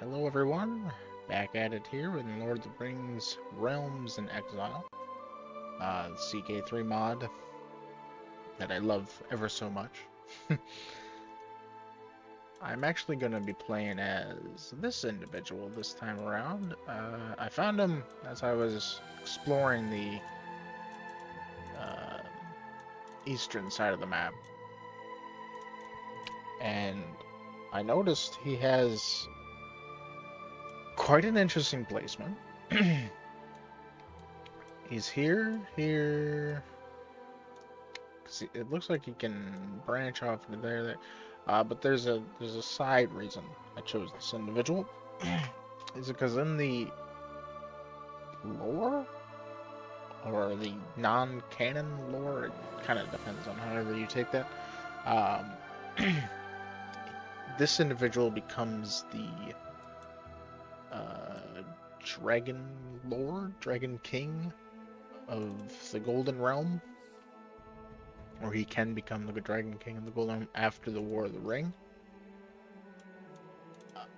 Hello everyone, back at it here with Lord of the Rings, Realms, and Exile. The CK3 mod that I love ever so much. I'm actually going to be playing as this individual this time around. I found him as I was exploring the eastern side of the map. And I noticed he has quite an interesting placement. He's here, because it looks like he can branch off into there. But there's a side reason I chose this individual. Is it because in the lore or the non-canon lore, it kind of depends on however you take that. This individual becomes the Dragon Lord, Dragon King of the Golden Realm, or he can become the Dragon King of the Golden Realm after the War of the Ring.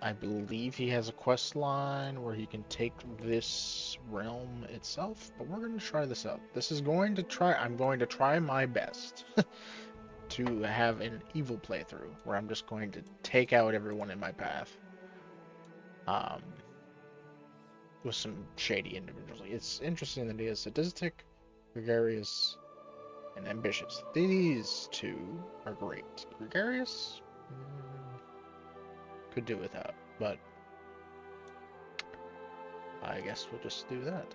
I believe he has a quest line where he can take this realm itself, but we're going to try this out. I'm going to try my best to have an evil playthrough where I'm just going to take out everyone in my path. With some shady individuals. It's interesting that he is sadistic, gregarious, and ambitious. These two are great. Gregarious, could do without, but I guess we'll just do that.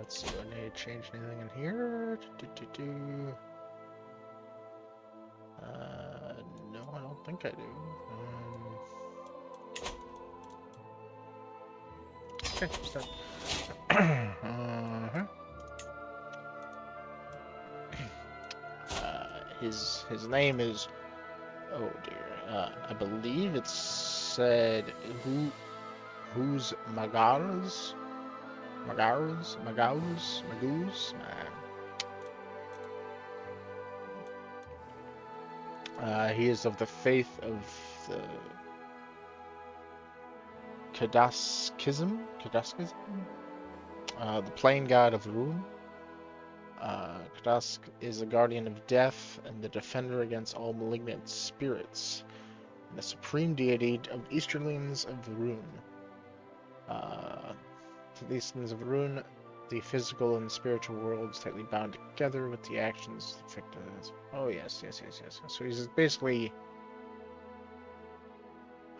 Let's see, do I need to change anything in here? No, I don't think I do. Okay, start. His name is, oh dear, I believe it said Huz-Murgoz? Murgoz? He is of the faith of the Kadaskism, the plain god of Rune. Kadask is a guardian of death and the defender against all malignant spirits, and the supreme deity of Easterlings of Rune. The Easterlings of Rune, the physical and spiritual worlds tightly bound together with the actions affected. Oh yes. So he's basically.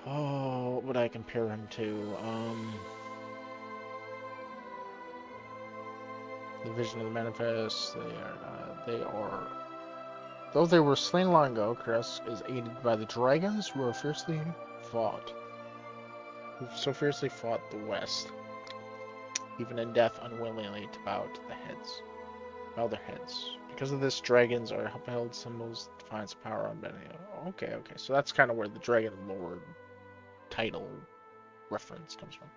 Oh, what would I compare him to? The Vision of the Manifest, though they were slain long ago, Kadask is aided by the dragons who are so fiercely fought the West. Even in death, unwillingly to bow their heads. Because of this, dragons are upheld symbols that defines power on Benio. Okay, so that's kind of where the Dragon Lord title reference comes from.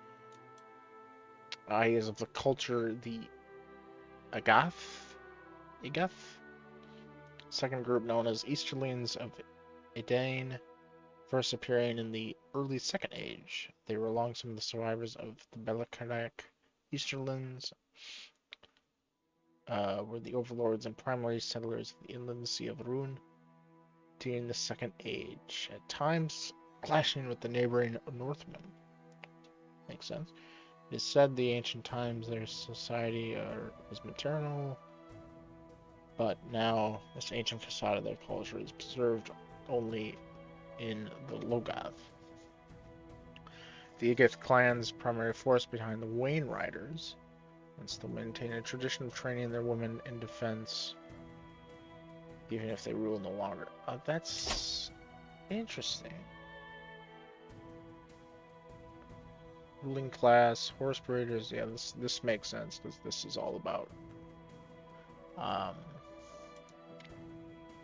He is of the culture, the Agath, second group known as Easterlings of Edain, first appearing in the early Second Age. They were long some of the survivors of the Belakarnak Easterlings, were the overlords and primary settlers of the inland sea of Rune during the Second Age, at times clashing with the neighboring Northmen. Makes sense. It is said the ancient times their society was maternal, but now this ancient facade of their culture is preserved only in the Logoth. The Agath clan's primary force behind the Wain Riders, and still maintain a tradition of training their women in defense, even if they rule no longer. That's interesting. Ruling class, horse breeders, yeah, this makes sense, because this is all about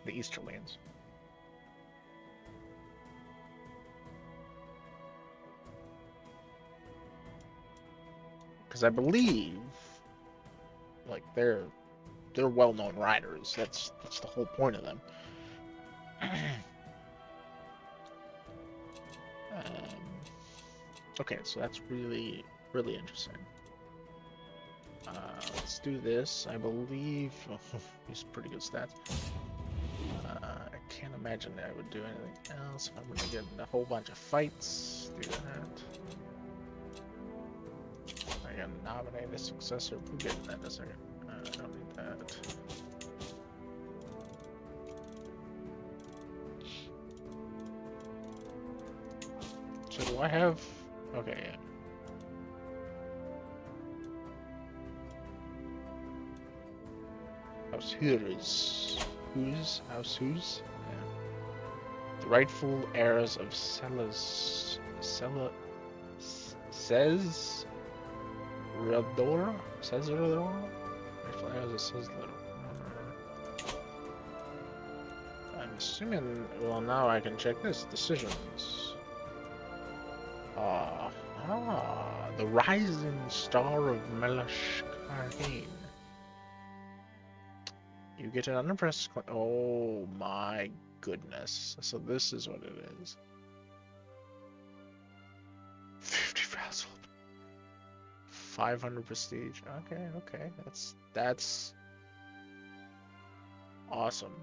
the Easterlings. Because I believe, like, they're well-known riders. That's the whole point of them. Okay, so that's really, really interesting. Let's do this. I believe he's pretty good stats. I can't imagine that I would do anything else. I'm gonna get in a whole bunch of fights. Do that. I gotta nominate a successor. We'll get in that in a second. I don't need that. So do I have? Okay. Yeah. House Huz, House Huz, yeah. The rightful heirs of Cesradora? Rightful heirs of Ceslador. I'm assuming, well, now I can check this, decisions. The rising star of Melash Kane. You get an unimpressed. Oh my goodness. So this is what it is. 50 frazzled. 500 prestige. Okay, okay. That's awesome.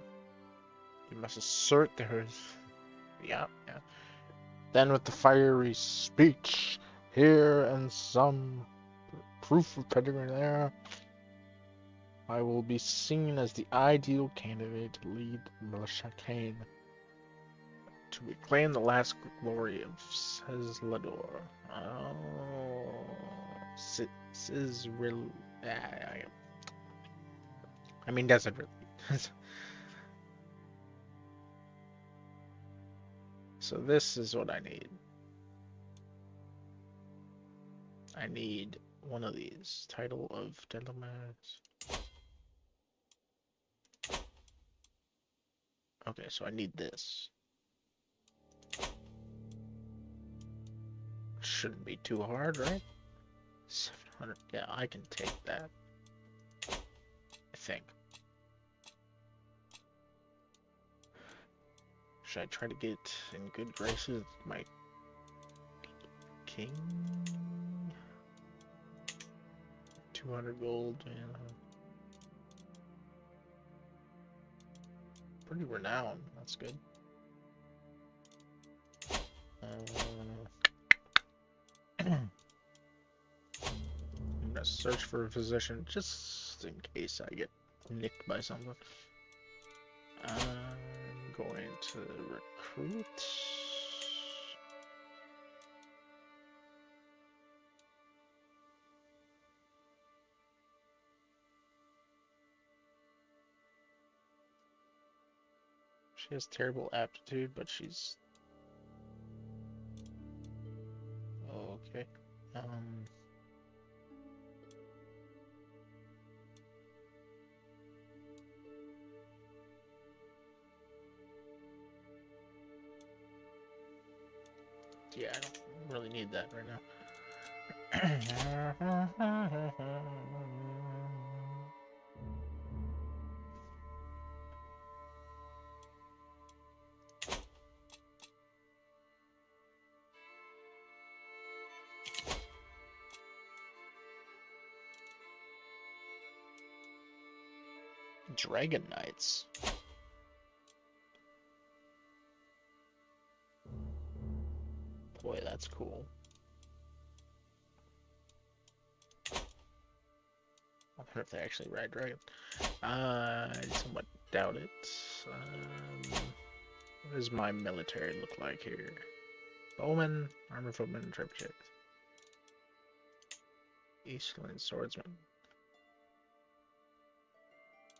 You must assert there's. Yeah, yeah. Then with the fiery speech here and some proof of pedigree there. I will be seen as the ideal candidate to lead Militia Kane to reclaim the last glory of Ceslador. Oh, Cesrador. I mean, doesn't really. So this is what I need. I need one of these. Title of Daleman. Okay, so I need this. Shouldn't be too hard, right? 700. Yeah, I can take that. I think. Should I try to get in good graces with my king? 200 gold and. Pretty renowned, that's good. I'm gonna search for a physician just in case I get nicked by someone. I'm going to recruit. She has terrible aptitude, but she's okay. Yeah, I don't really need that right now. Dragon Knights. Boy, that's cool. I wonder if they actually ride dragons. I somewhat doubt it. What does my military look like here? Bowman, armor footman, trebuchet. Easterling swordsman.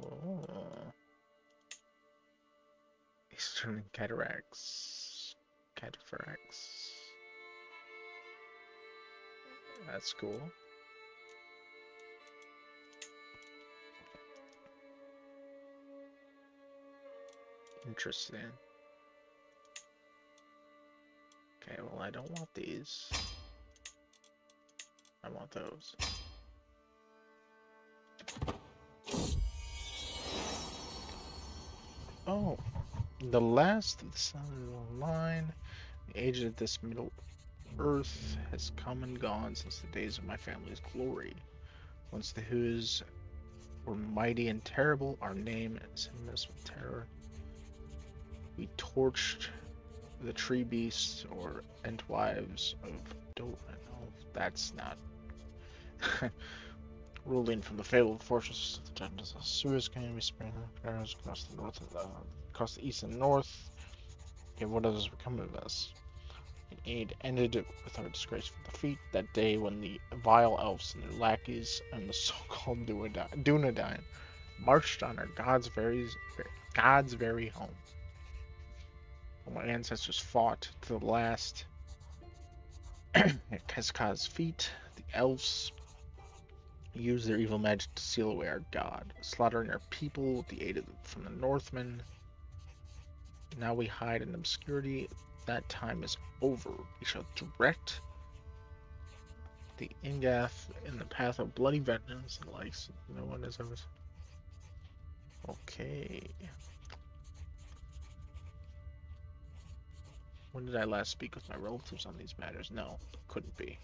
Oh. Eastern cataracts. Cataphracts. That's cool. Interesting. Okay, well, I don't want these. I want those. Oh, the last of the sun line, the age of this middle earth has come and gone since the days of my family's glory. Once the Huz were mighty and terrible, our name is infamous with terror. We torched the tree beasts or entwives of Dolan. Oh, that's not... Ruling from the fabled fortress of the Densasuurs, can be spread across the north, across the east and north. And what has become of us? It ended with our disgraceful defeat that day when the vile elves and their lackeys and the so-called Dunedain marched on our God's very home. When my ancestors fought to the last at Keskaz's feet, the elves used their evil magic to seal away our god, slaughtering our people with the aid of from the Northmen. Now we hide in obscurity. That time is over. We shall direct the Ingath in the path of bloody vengeance and likes no one has ever seen. Okay. When did I last speak with my relatives on these matters? No, couldn't be.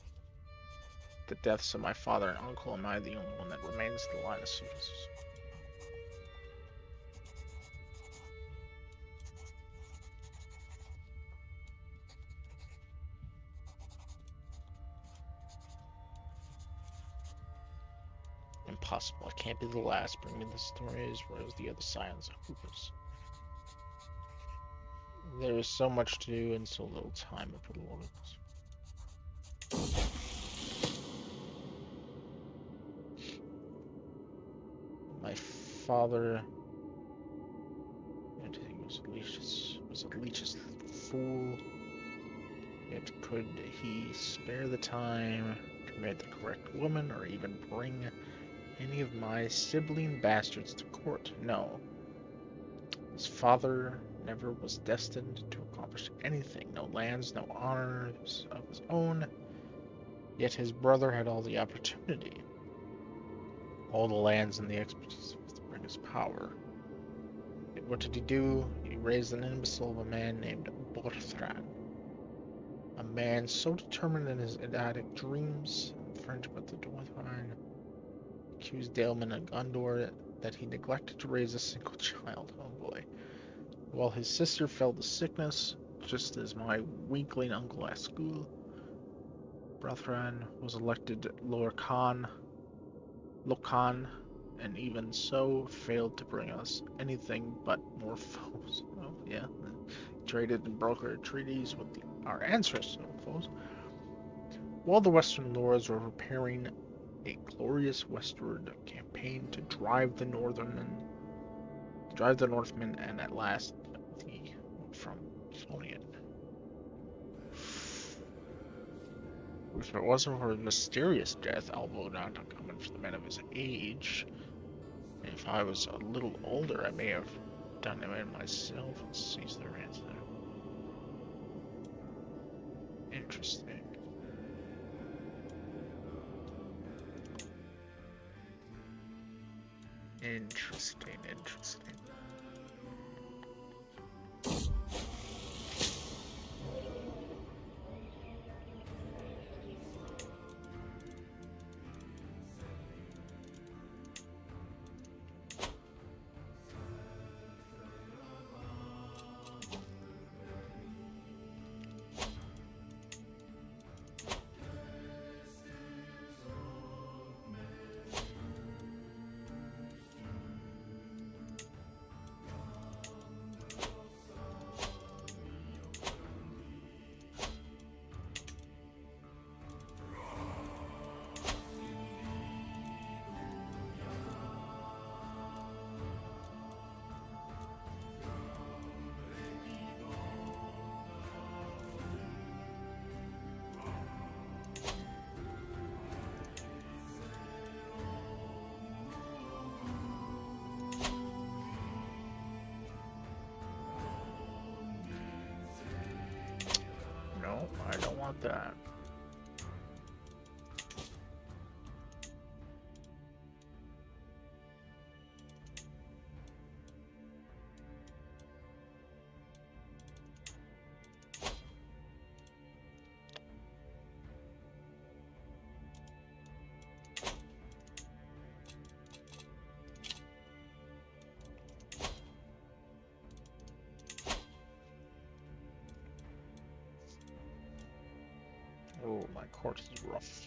The deaths of my father and uncle, am I the only one that remains in the line of successors? Impossible. I can't be the last. Bring me the stories. Where is the other scions of Hoopers? There is so much to do and so little time for the Lord of the Rings. My father and he was a leech's fool, yet could he spare the time to marry the correct woman or even bring any of my sibling bastards to court? No. His father never was destined to accomplish anything, no lands, no honors of his own, yet his brother had all the opportunity. All the lands and the expertise to bring his power. Yet what did he do? He raised an imbecile of a man named Borthran. A man so determined in his idiotic dreams, French but the Dwarthine, accused Daleman and Gondor that he neglected to raise a single child, oh boy. While his sister fell to sickness, just as my weakling uncle at school, Borthran was elected Locan, and even so failed to bring us anything but more foes. Well, yeah, traded and brokered treaties with our ancestors foes. While the Western lords were preparing a glorious westward campaign to drive the Northmen, and at last from Flonian. If it wasn't for a mysterious death, although not uncommon for the men of his age, if I was a little older, I may have done it myself and seized their answer. Interesting. Interesting. That. my course is rough.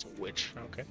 It's a witch, okay.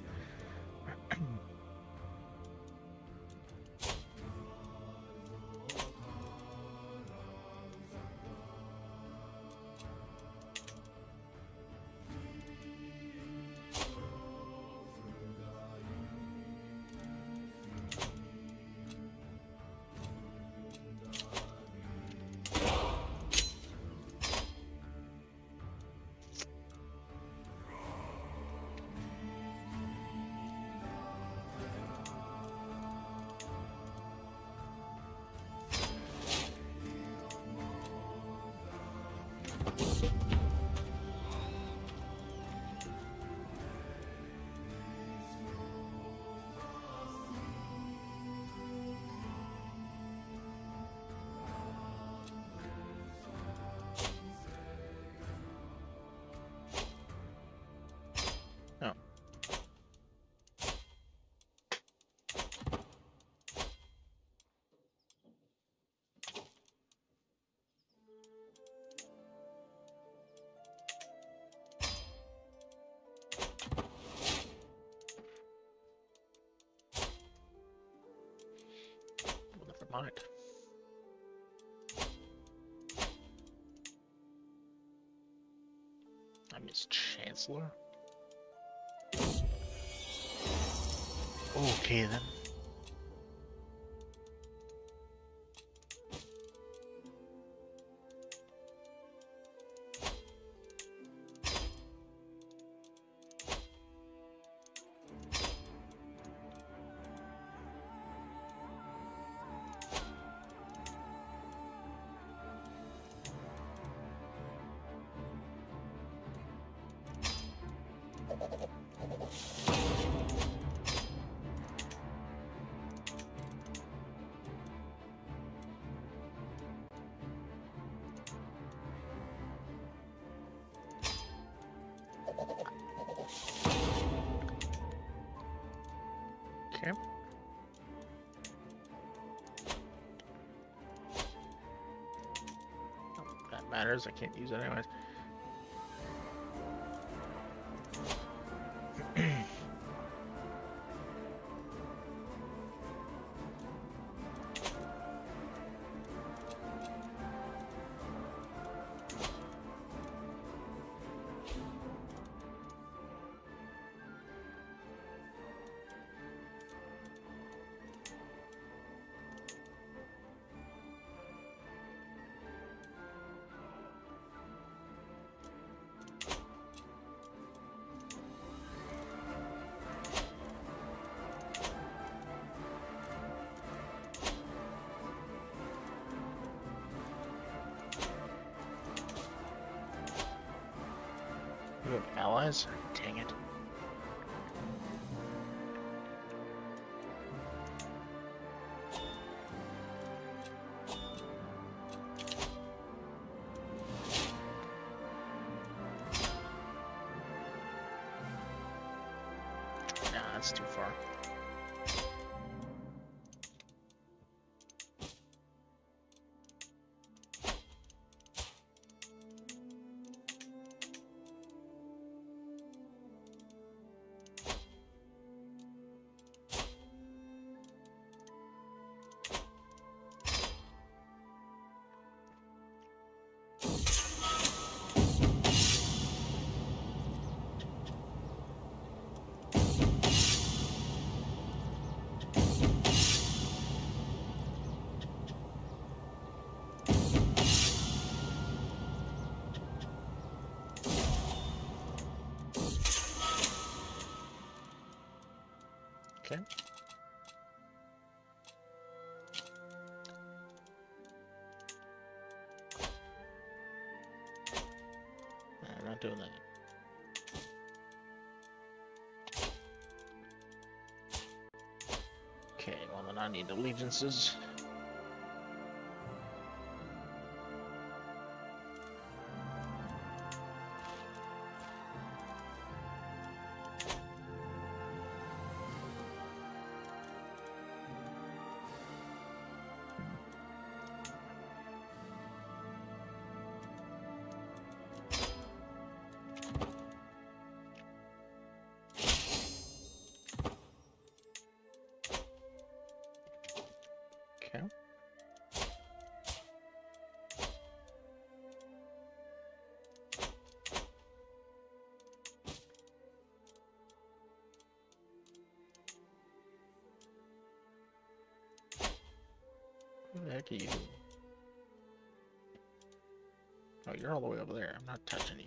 All right. I miss Chancellor. Okay then. Matters, I can't use it anyways. You have allies? Dang it. Nah, that's too far. not doing that. Okay, well then I need allegiances. You. Oh, you're all the way over there. I'm not touching you.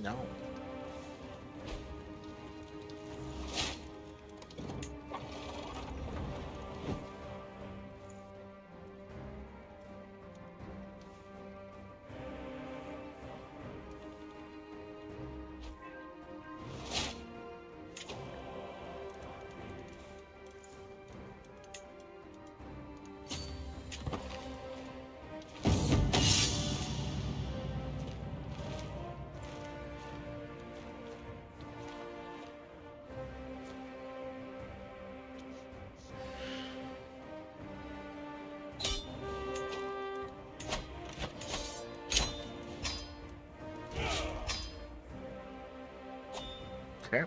No. Okay.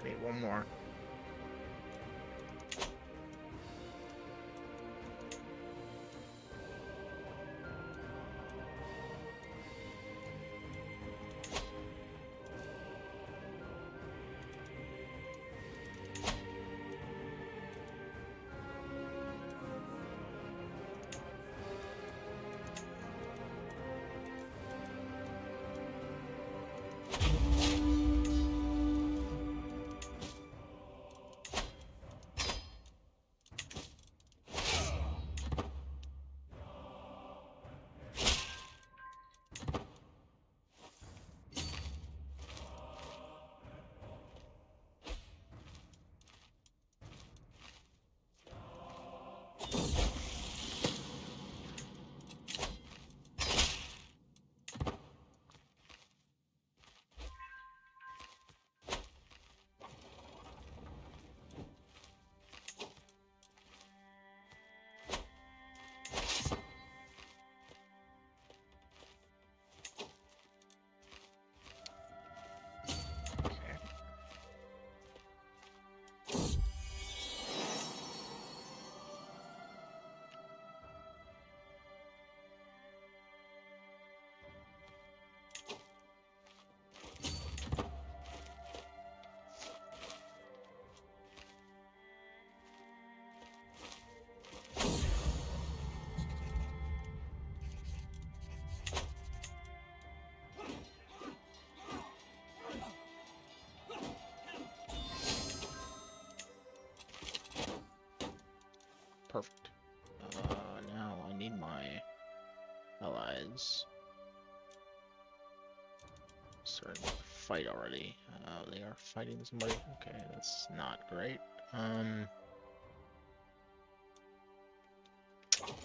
I need one more. Perfect. Now I need my allies. Starting to fight already. They are fighting somebody. Okay, that's not great.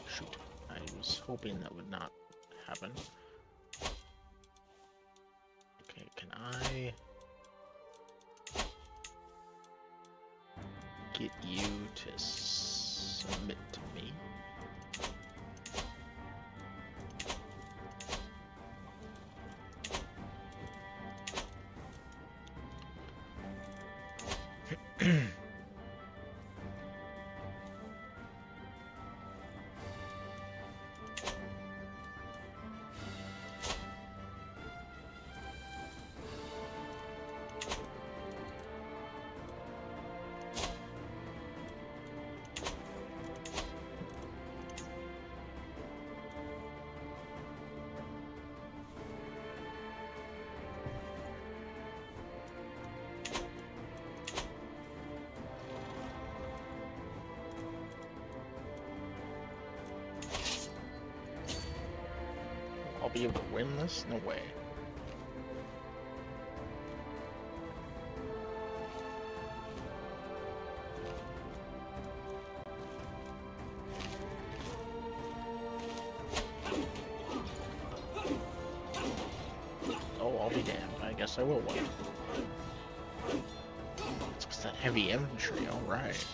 Shoot. I was hoping that would not happen. Okay, can I get you to submit to me? Be able to win this? No way. Oh, I'll be damned. I guess I will win. It's that heavy infantry, alright.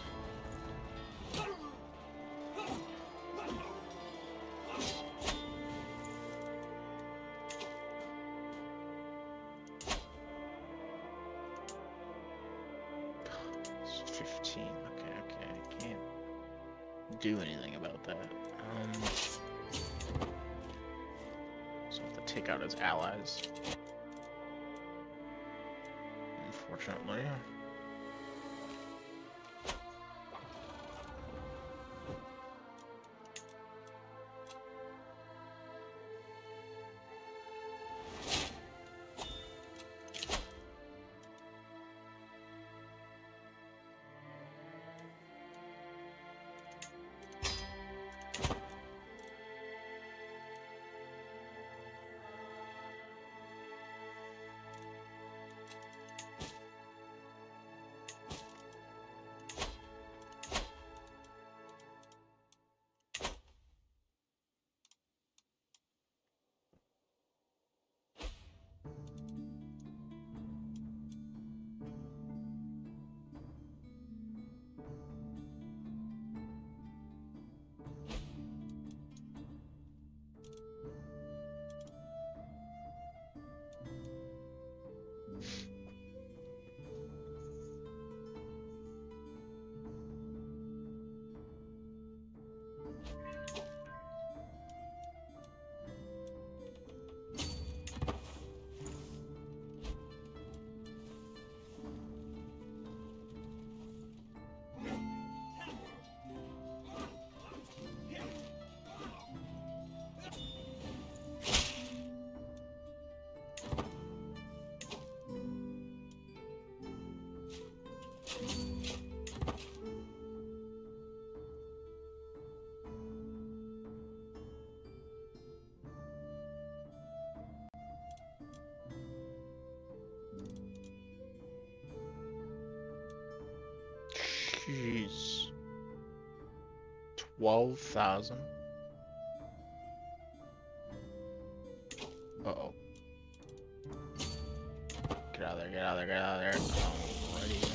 Jeez. 12,000. Uh-oh. Get out of there, get out of there, get out of there. Alrighty.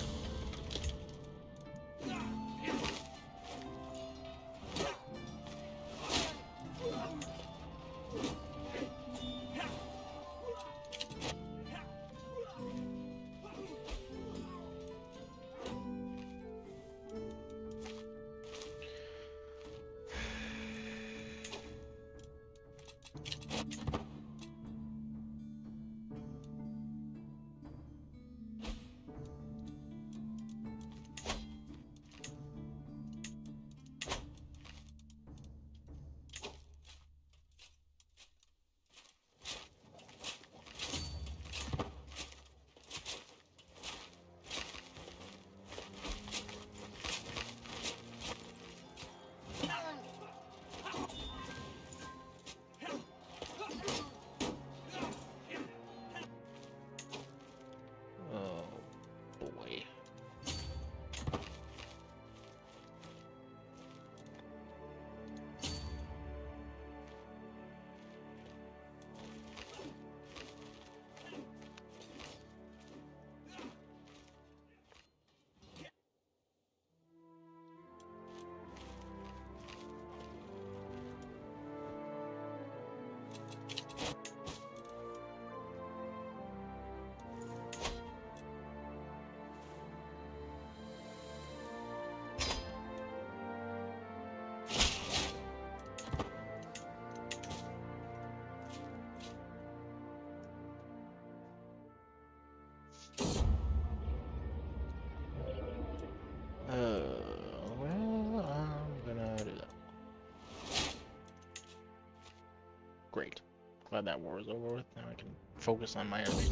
Great. Glad that war is over with. Now I can focus on my army.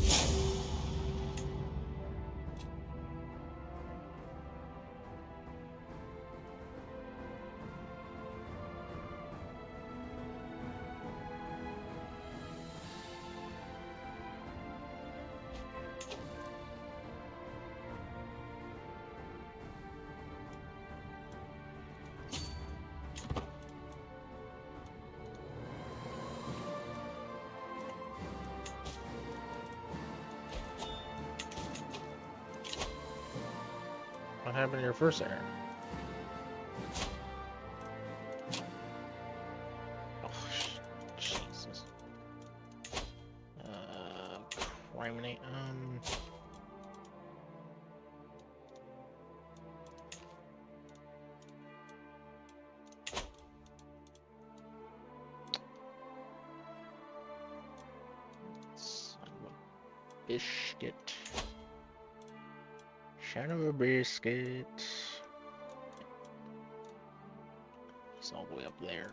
What happened to your first iron? Oh, Jesus. Criminy. Son of a biscuit. Shadow Biscuit. It's all the way up there.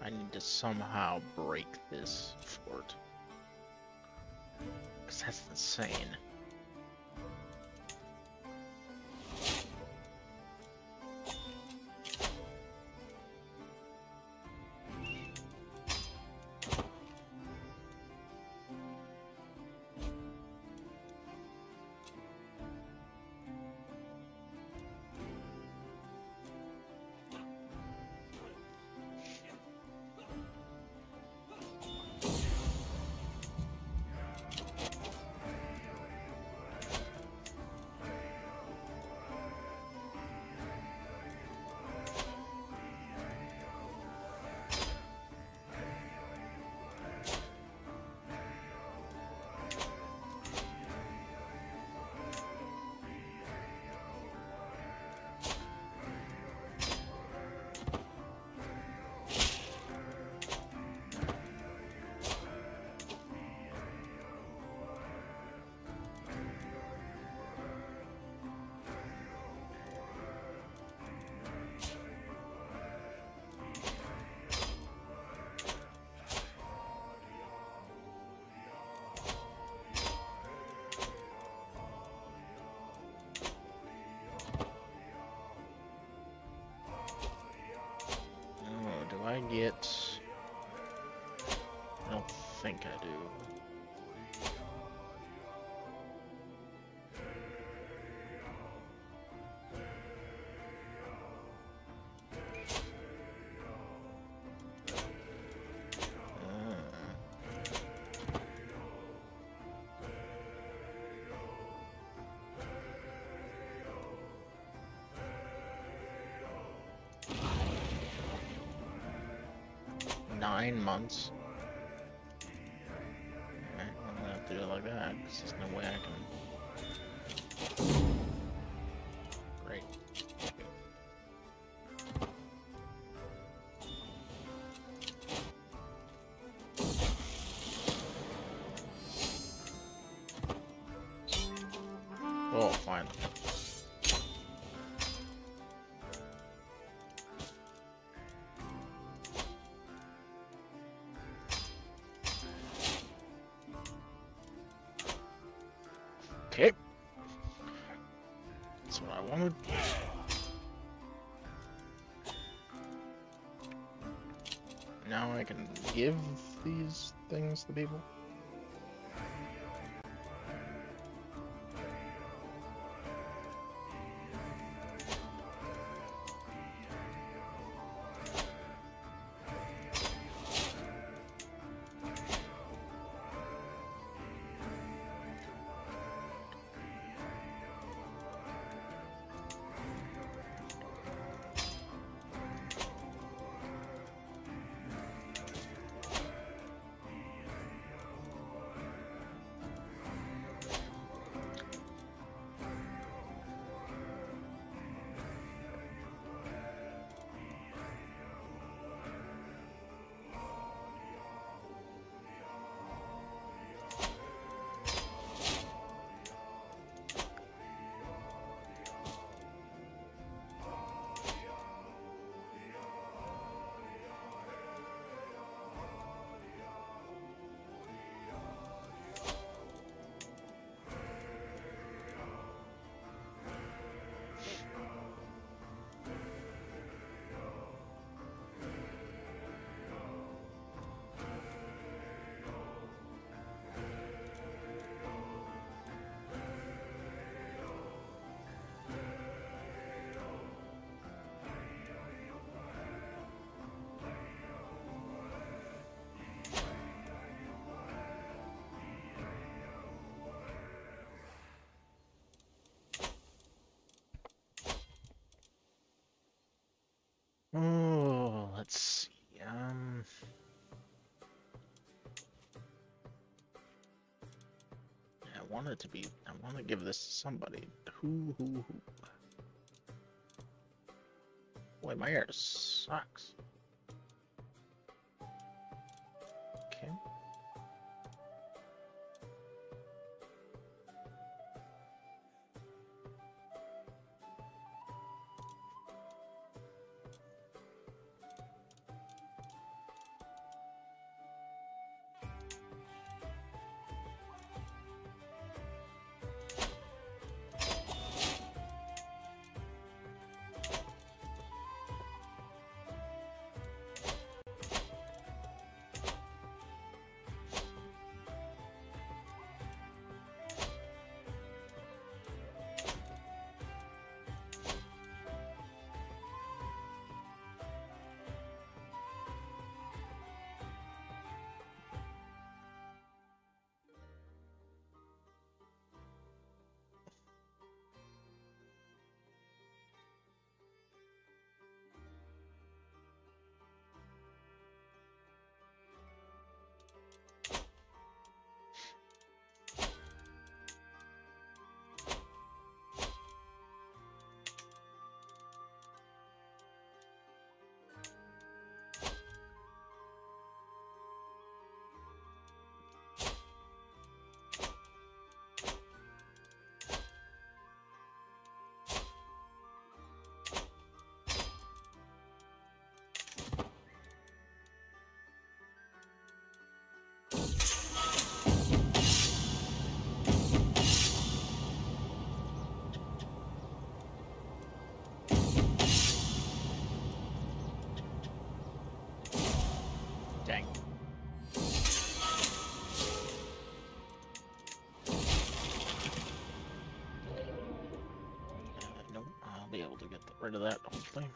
I need to somehow break this fort, because that's insane. Get... I don't think I do. Months. Alright, I'm gonna have to do it like that, because there's no way I can... Great. one would... Now I can give these things to people. Oh, let's see. I want it to be. I want to give this to somebody. Who? Boy, my hair sucks. Okay. To get rid of that, hopefully.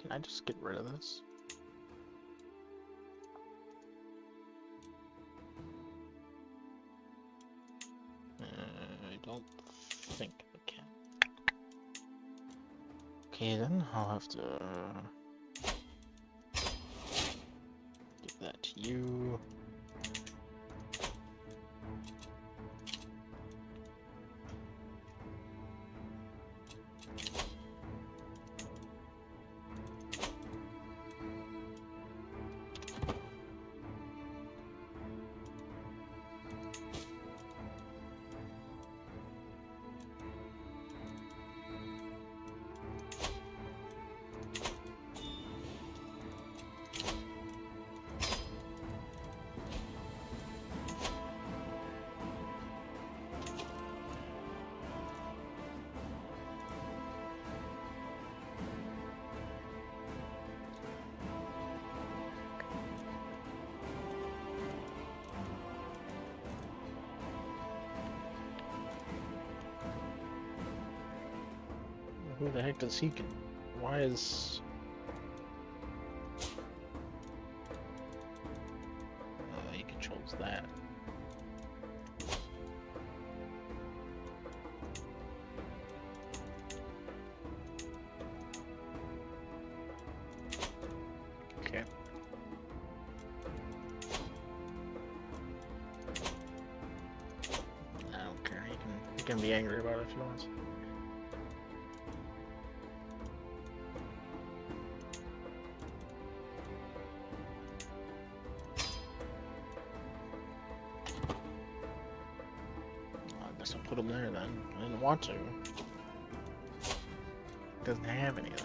Can I just get rid of this? I don't think I can. Okay, then I'll have to give that to you. Who the heck does he get? Why is... he controls that. Okay. I don't care, he can be angry about it if he wants. Want to. Doesn't have any of it.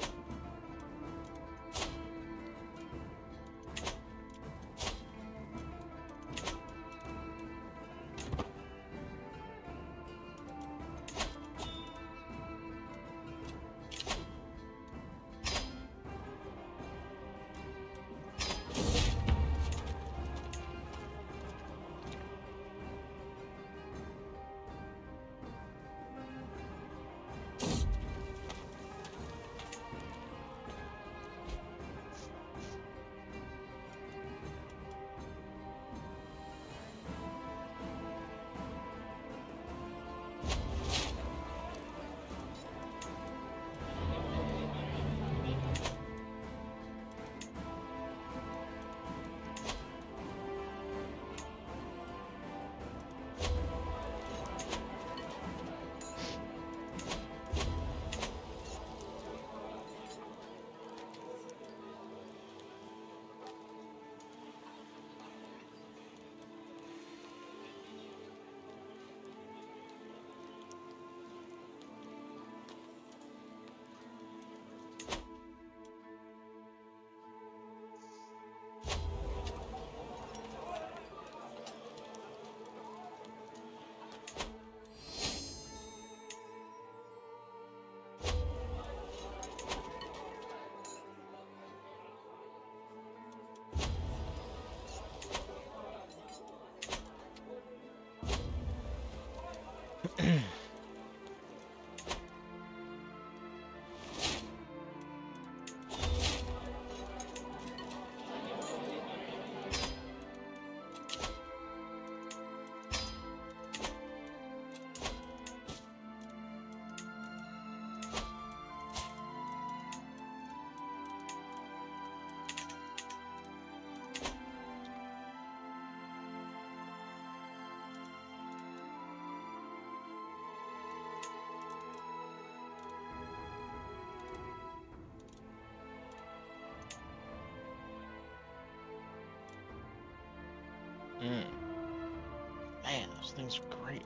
Man, those things are great.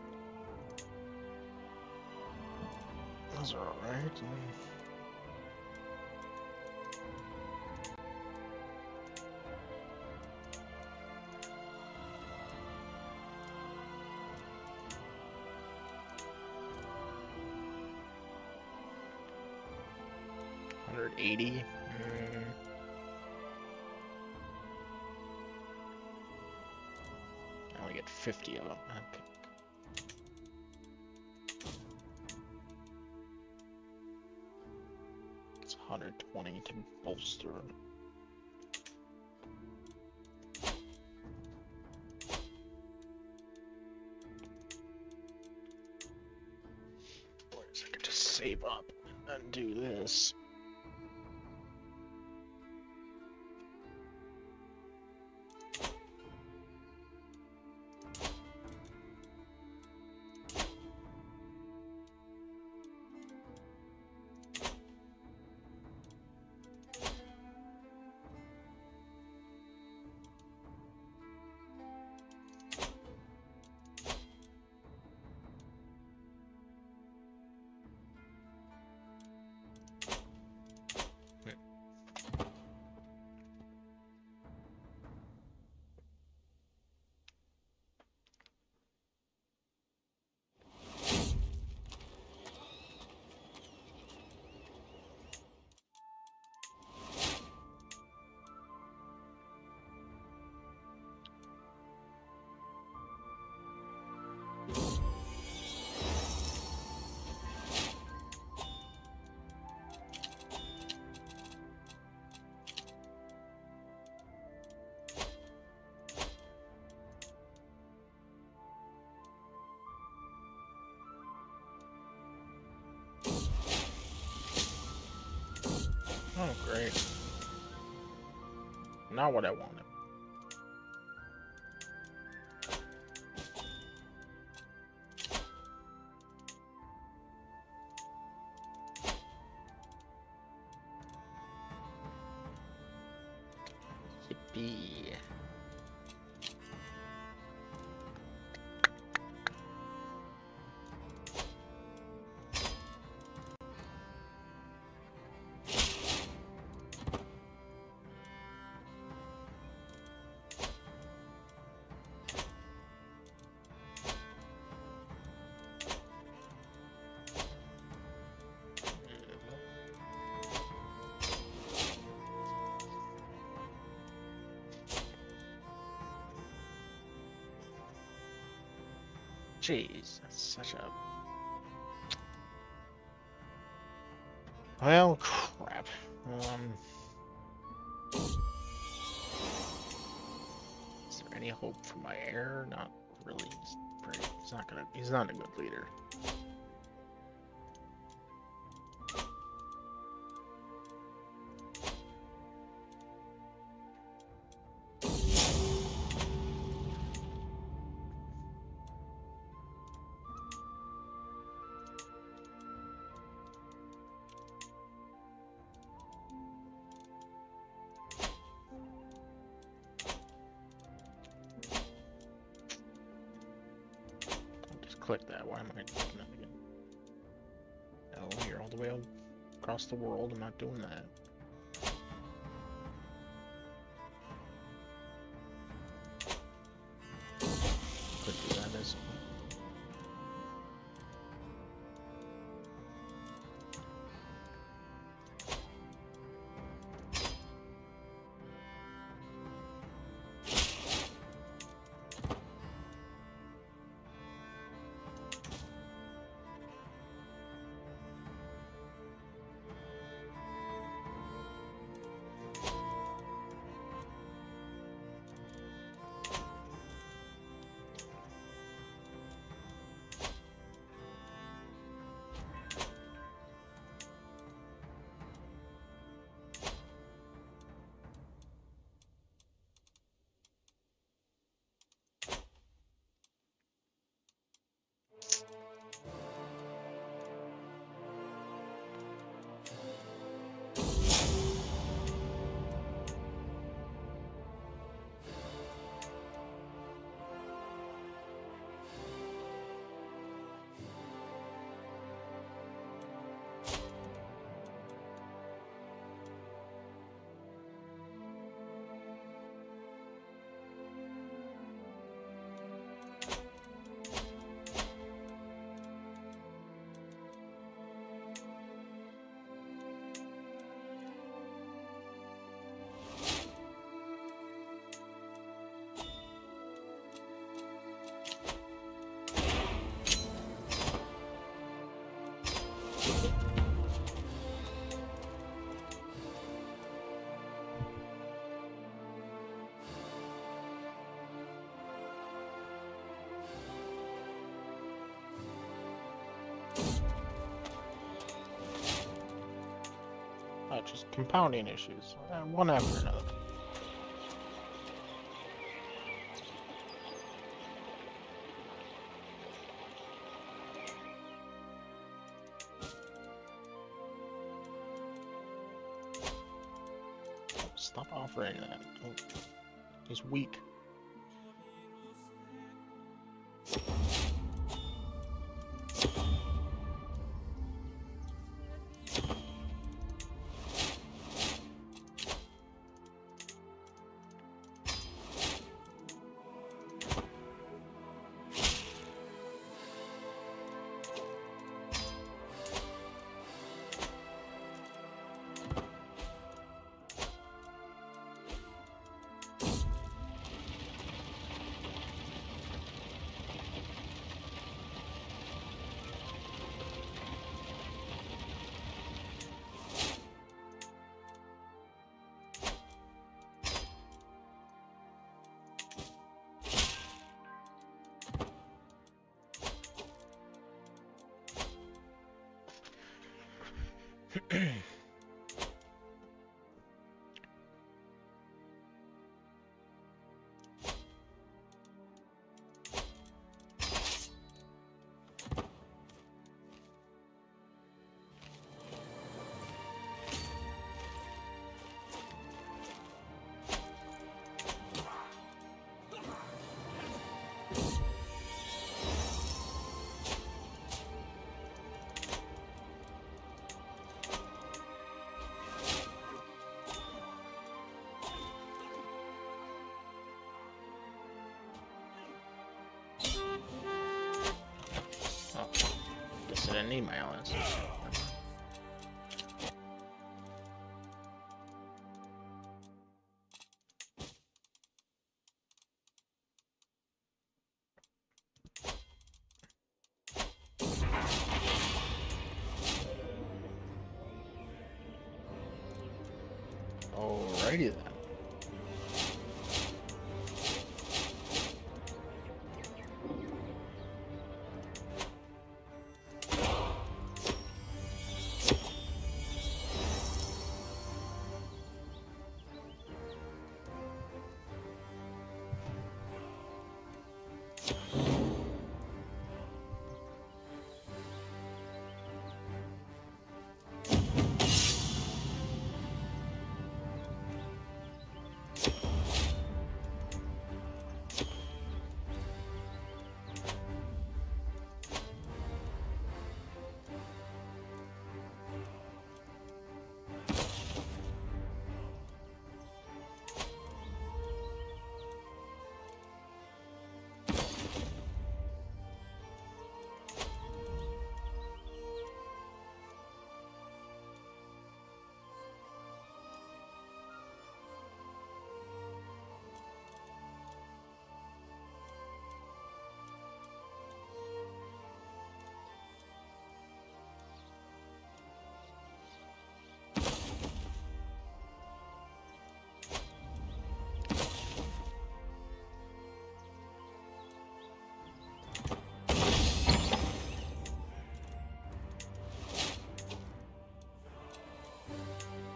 Those are alright. $180. Get 50 of them. Okay. That's 120 to bolster. Boys, I could just save up and then do this. Oh, great. Not what I wanted. Yippee. Jeez, that's such a... Well, crap. Is there any hope for my heir? Not really. He's not a good leader. Click that. Why am I doing that again? Oh, you're all the way across the world. I'm not doing that. Just compounding issues, one after another. Stop offering that. Oh, he's weak. I didn't need my allies. Alrighty then.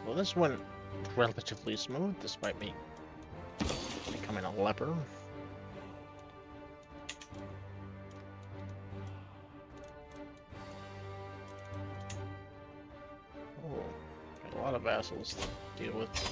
Well, this went relatively smooth, despite me becoming a leper. Oh, got a lot of vassals to deal with.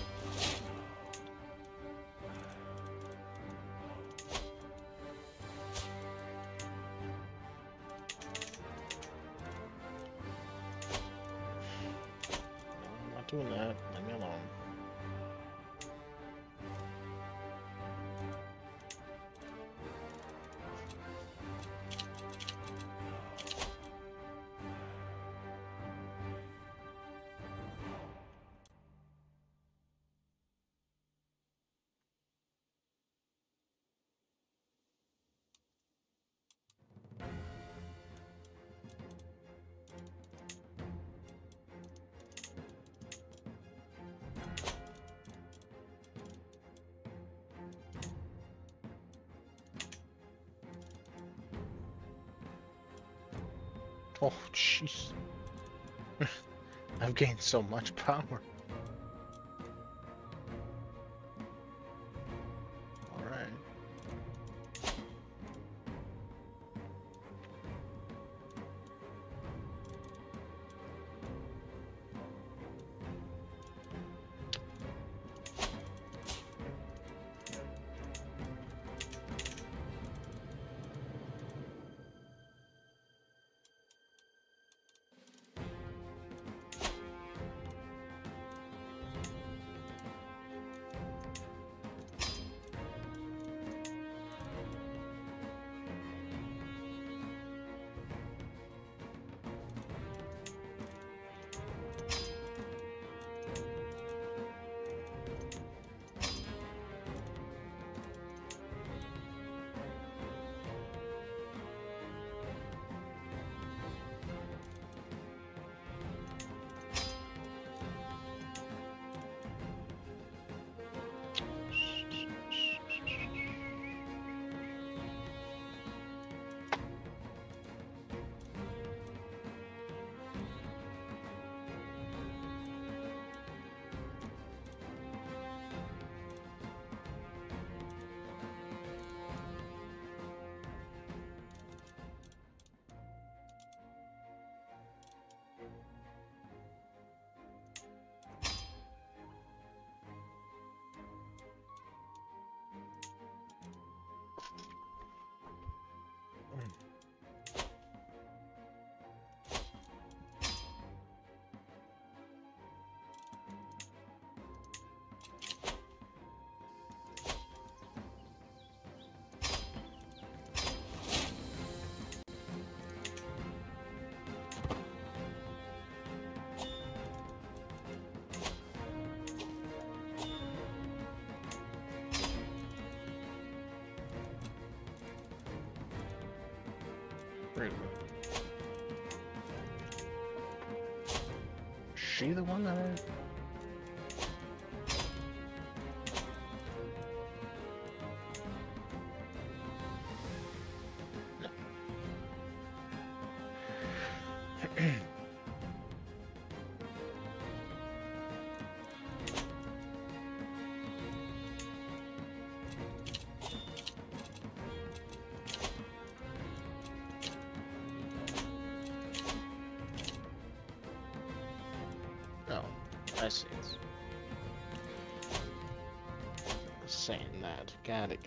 Oh, jeez. I've gained so much power. she the one that I... Got it.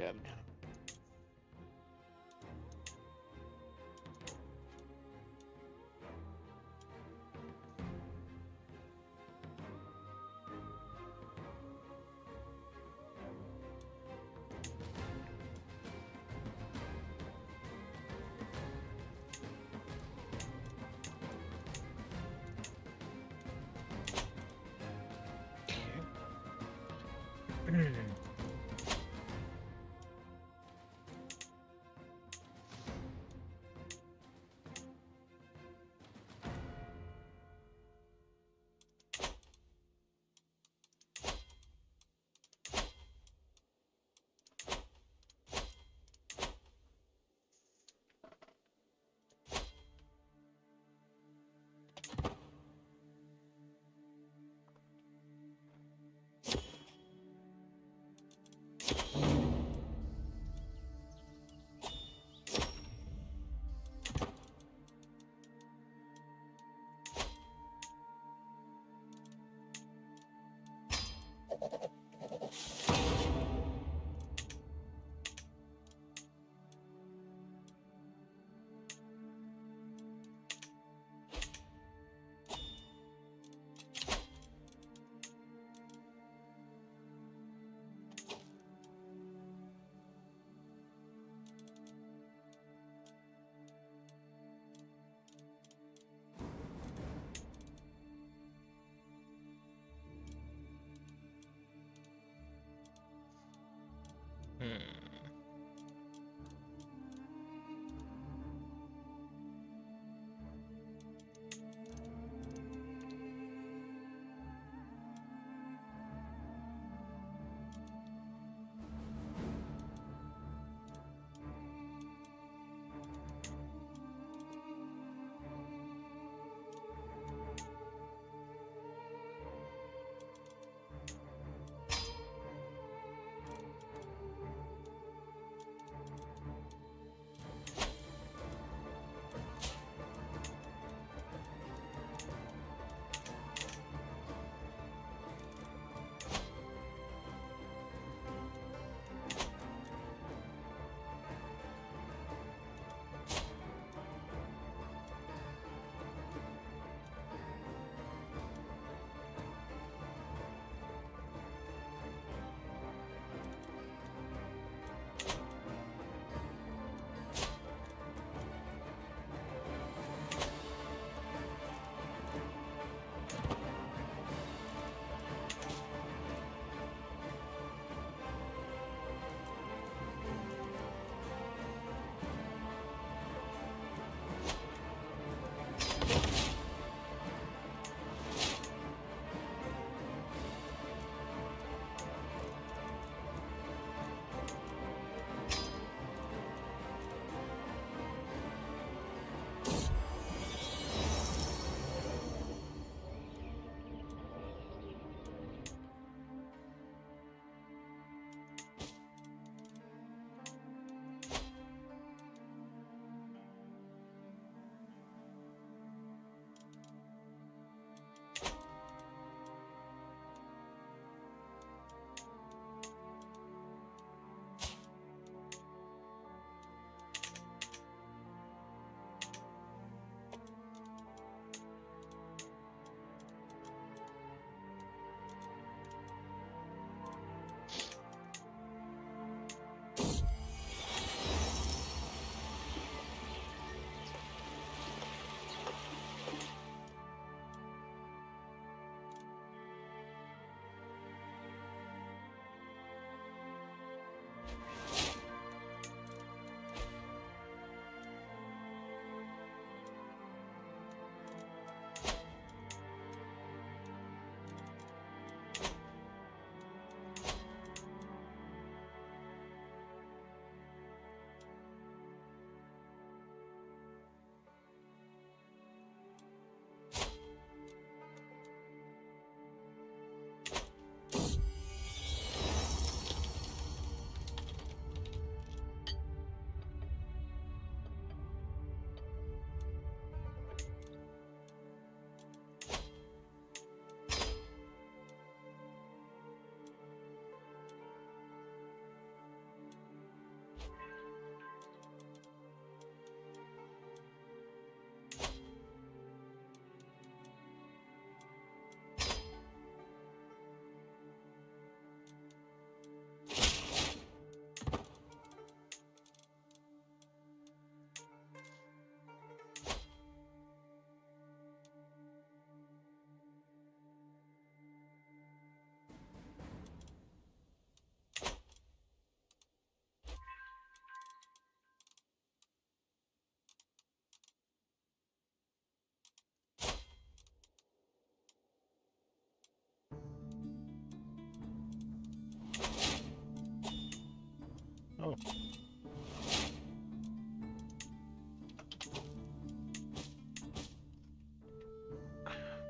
Oh.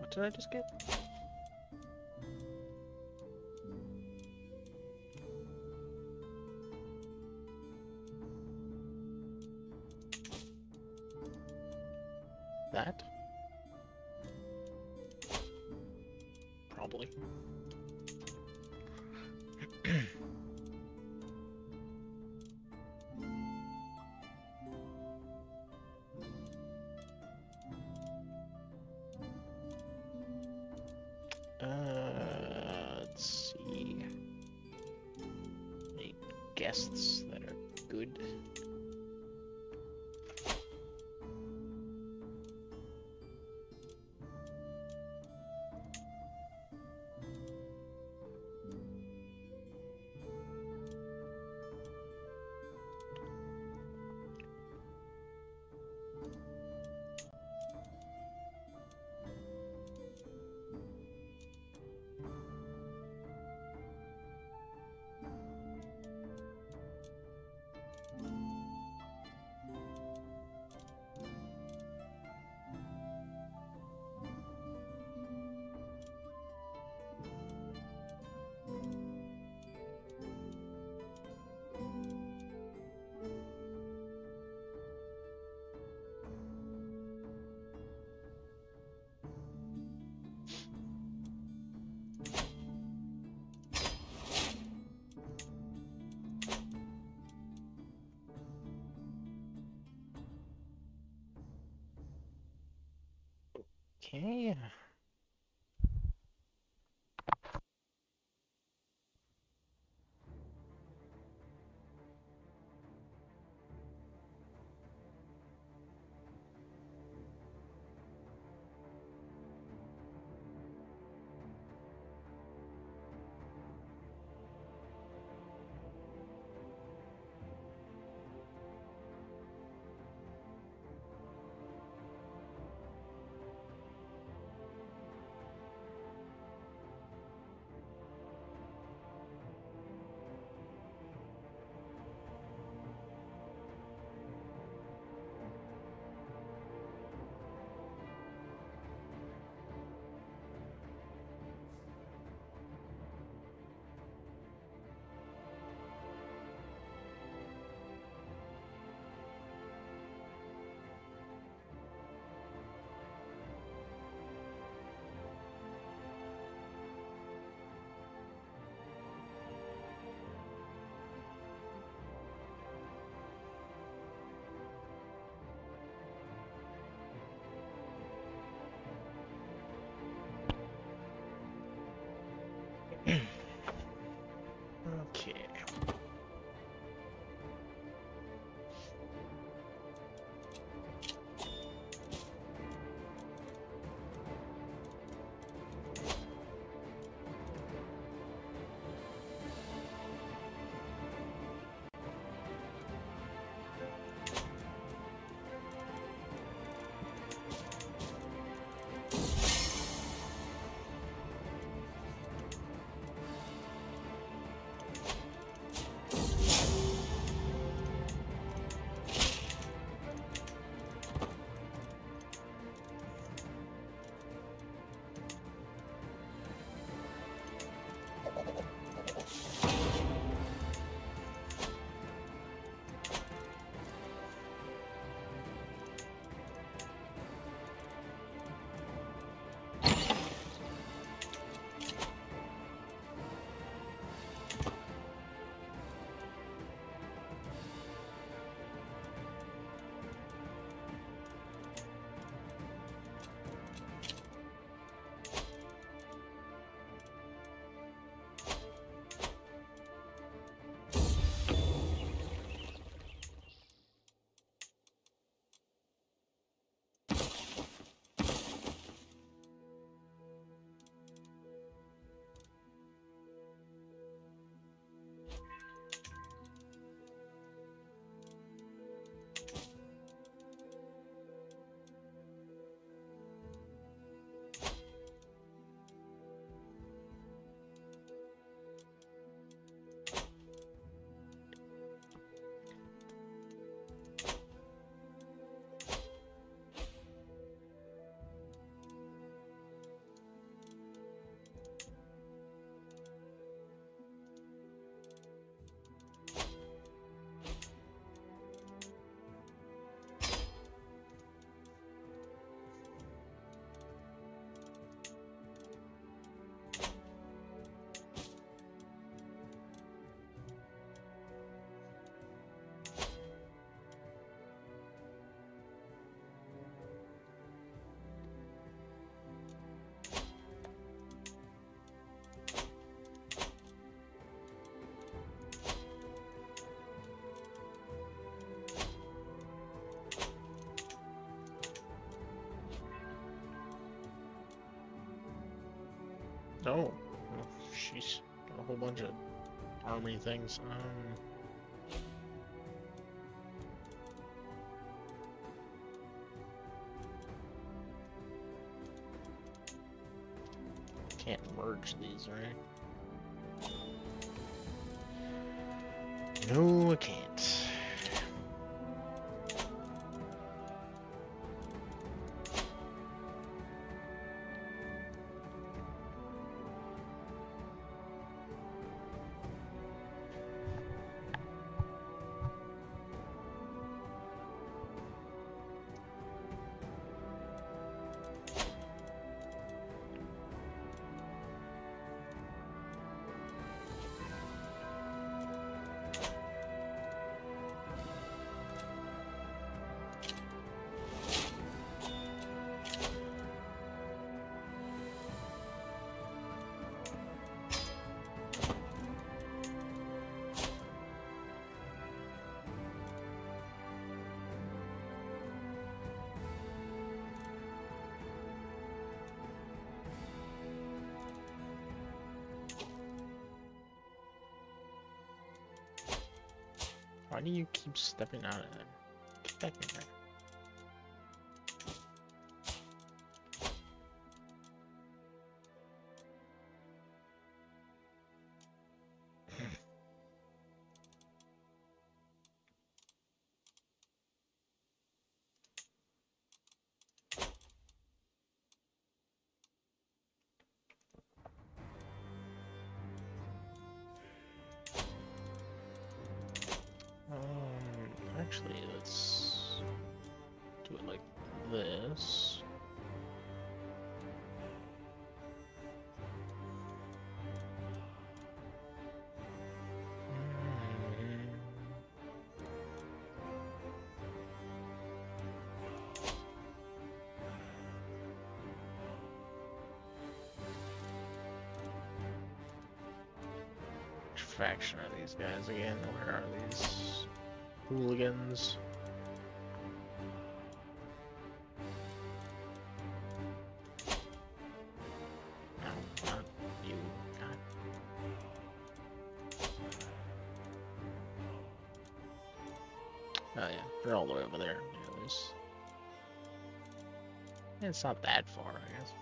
What did I just get? That? Probably. Let's see. Any guests that are good? Okay. No. Oh, she's got a whole bunch of army things. Can't merge these, right? No, I can't. Why do you keep stepping out of them? Get back in there. Actually, let's do it like this. Which faction are these guys again? Where are these? Hooligans. No, not you. God. Oh yeah, they're all the way over there. Anyways. It's not that far, I guess.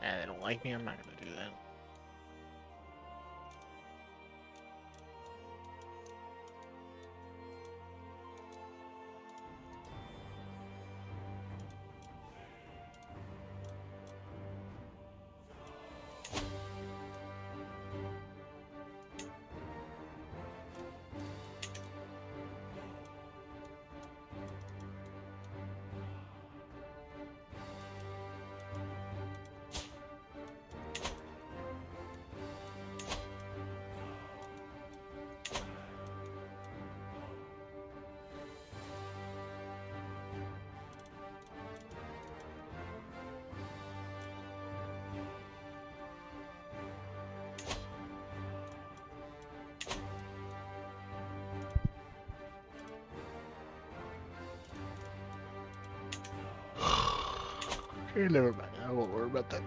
They don't like me, I'm not gonna do that. Never mind, I won't worry about that.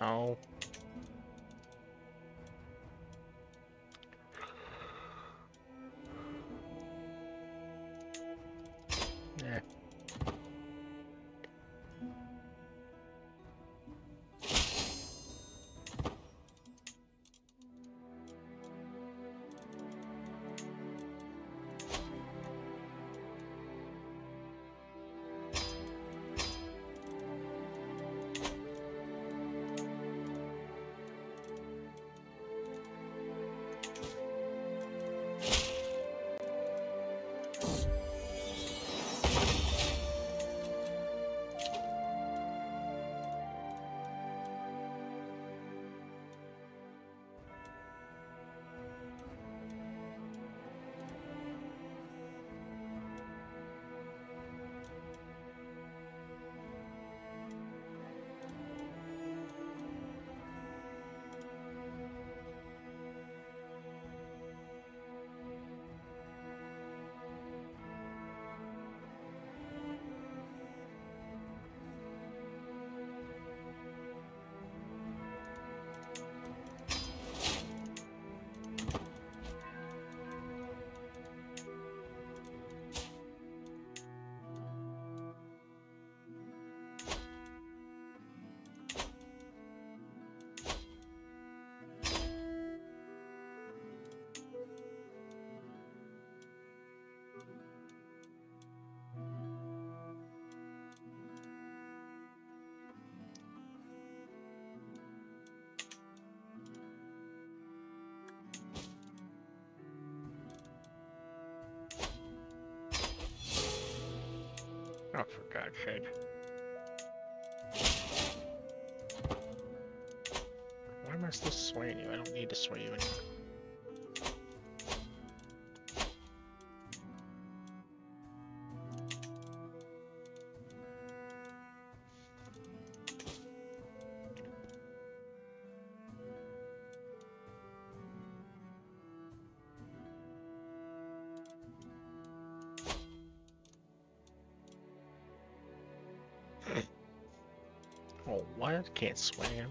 No. Yeah. Oh, for God's sake. Why am I still swaying you? I don't need to sway you anymore. Can't sway him.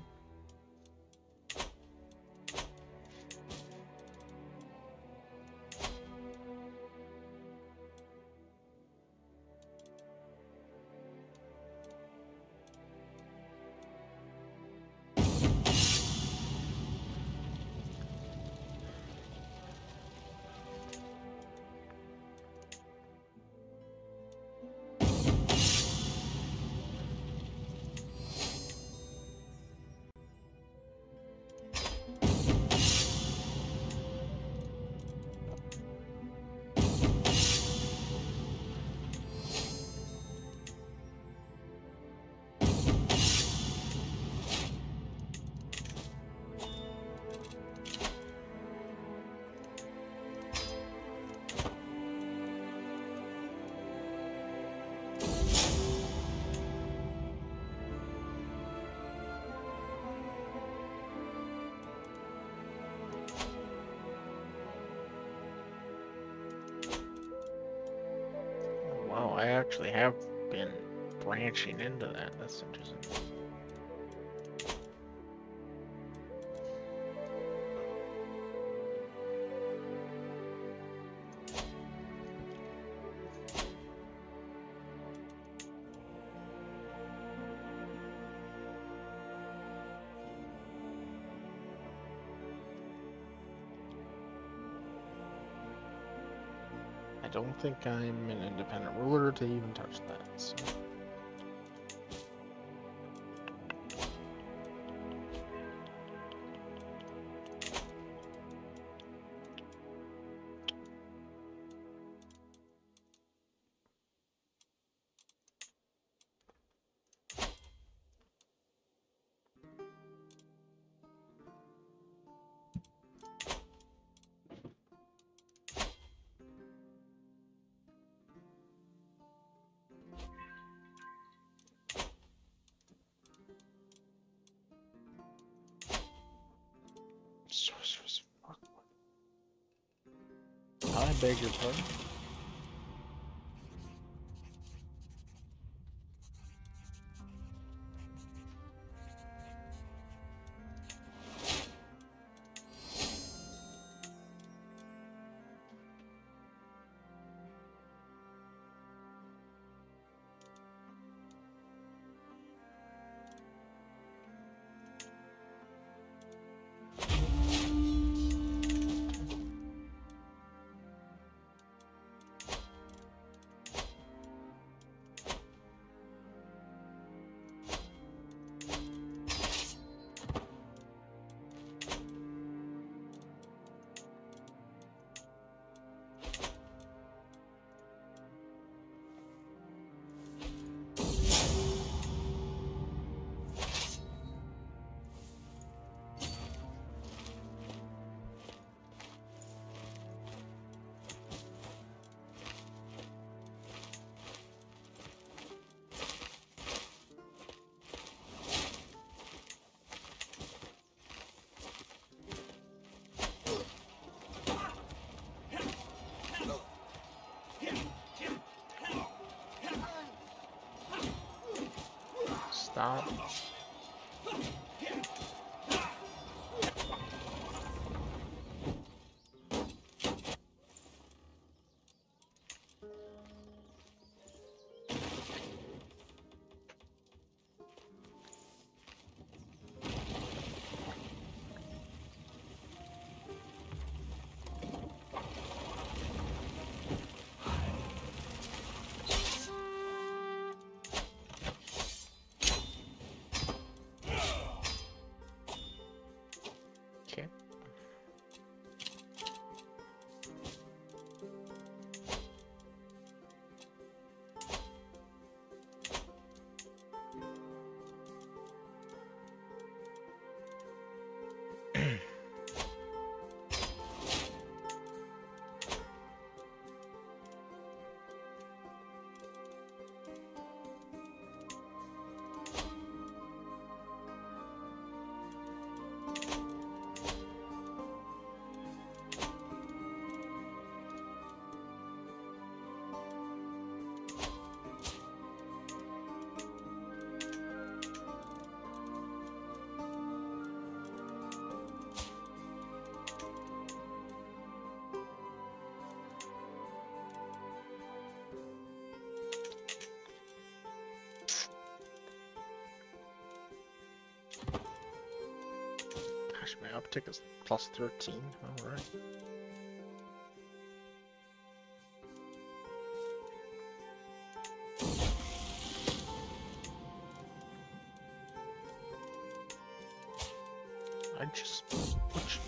Actually have been branching into that. That's interesting. I don't think I'm an independent ruler to even touch that, so. I beg your pardon. Stop. Actually, my uptick is plus 13. All right. I just push.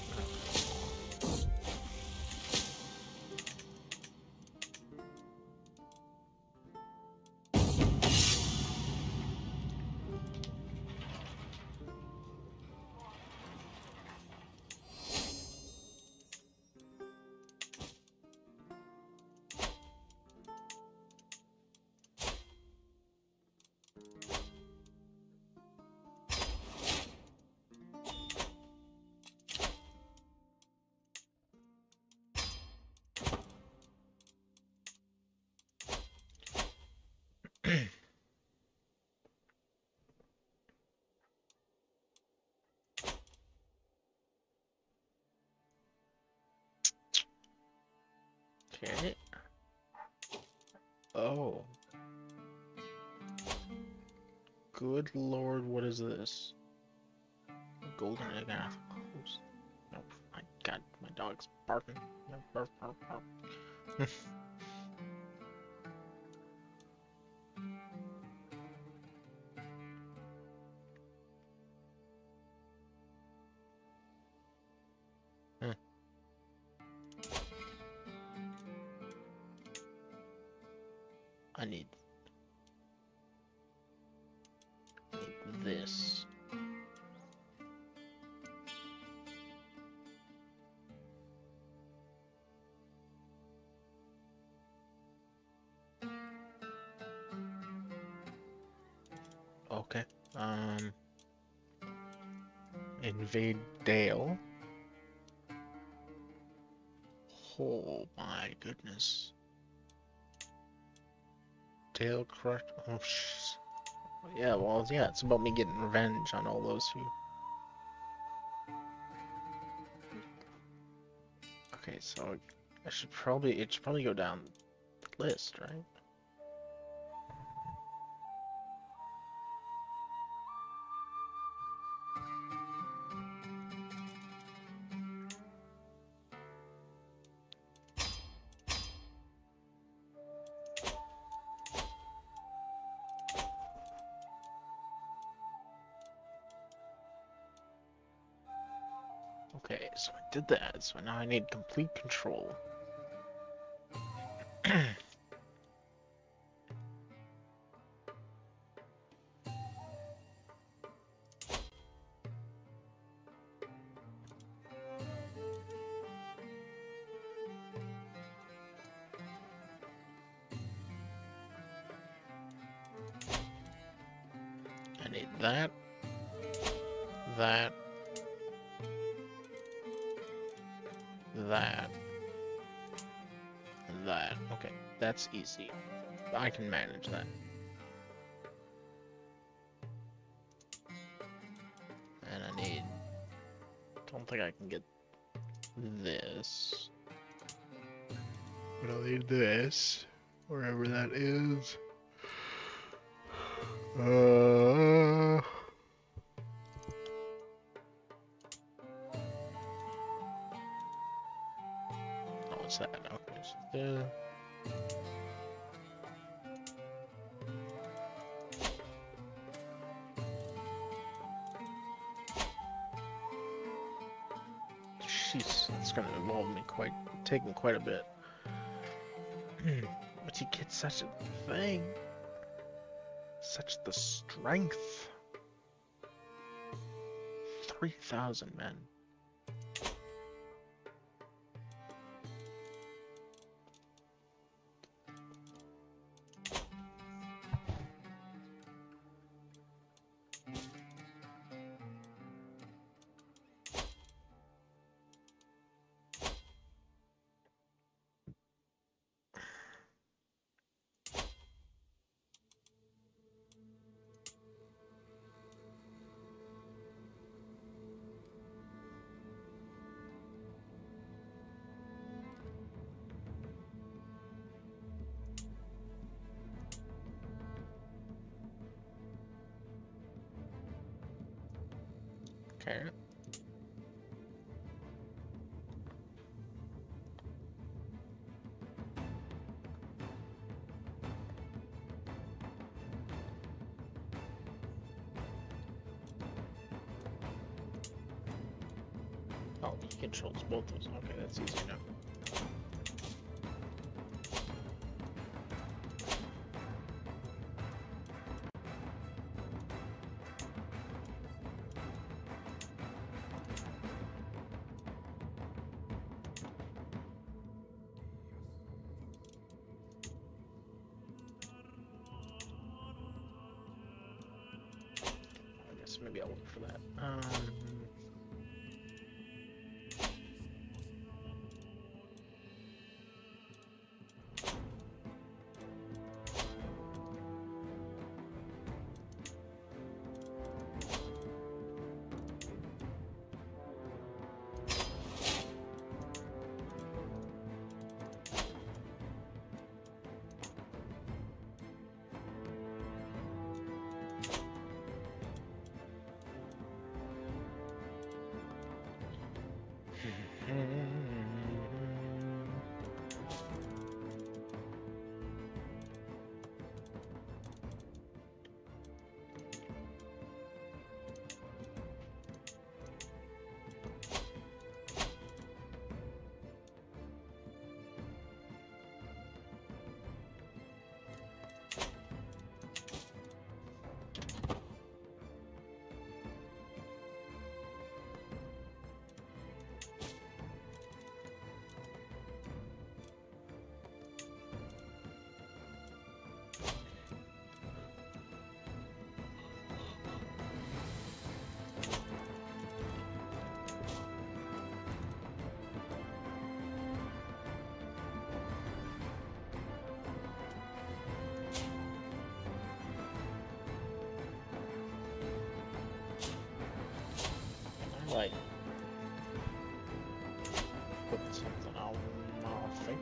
Okay. Oh. Good lord, what is this? Golden Agath. Nope. My god, my dog's barking. Barf, barf, barf. Okay, invade Dale. Oh my goodness. Dale correct. Oh, yeah, well, yeah, it's about me getting revenge on all those who. Okay, so it should probably go down the list, right? Okay, so I did that, so now I need complete control. I need that. That. That and that. Okay, that's easy. I can manage that. And I need... don't think I can get this. But I'll need this. Wherever that is. Jeez, that's gonna involve me taking quite a bit. But you get such a thing, such the strength. 3,000 men. Okay. Oh, he controls both of them. Okay, that's easy enough. Maybe I'll look for that. Like, put something on my face.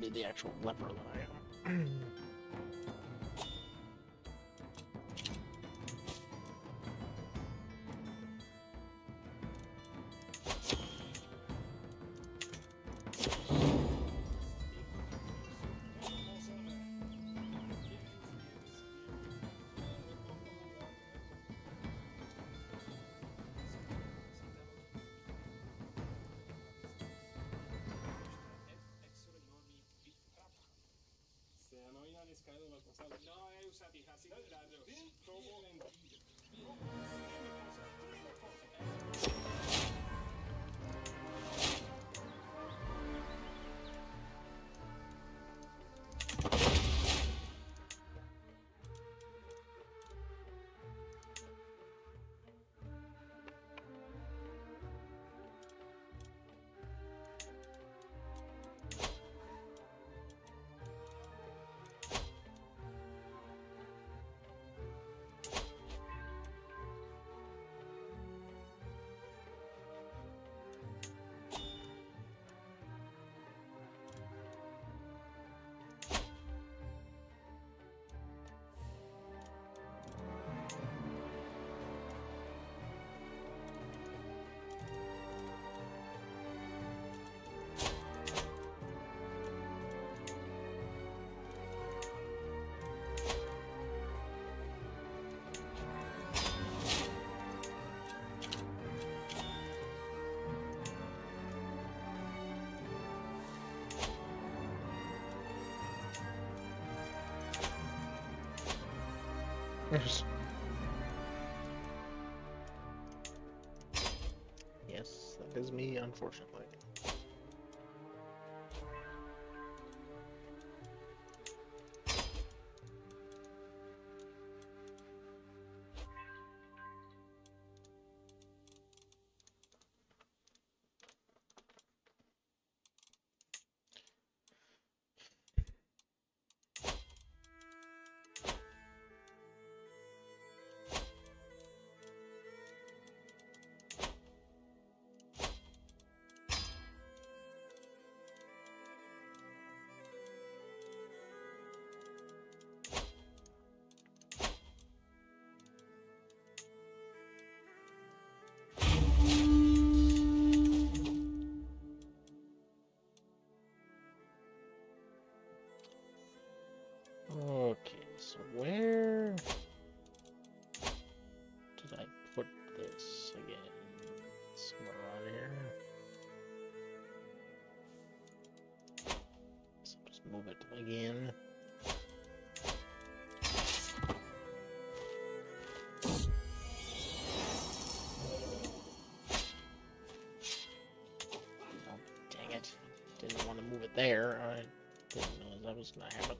Be the actual leper that I am. Yes. Yes, that is me, unfortunately. there. I didn't know that was gonna happen.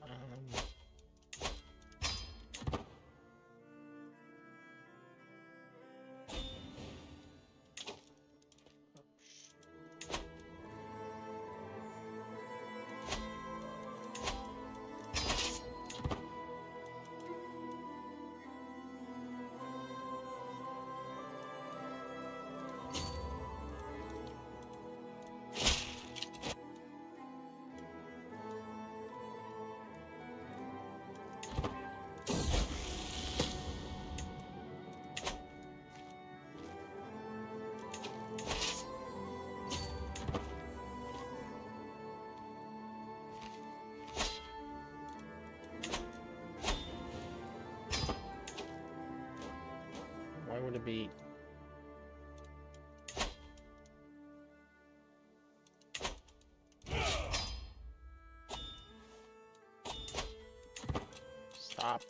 Stop.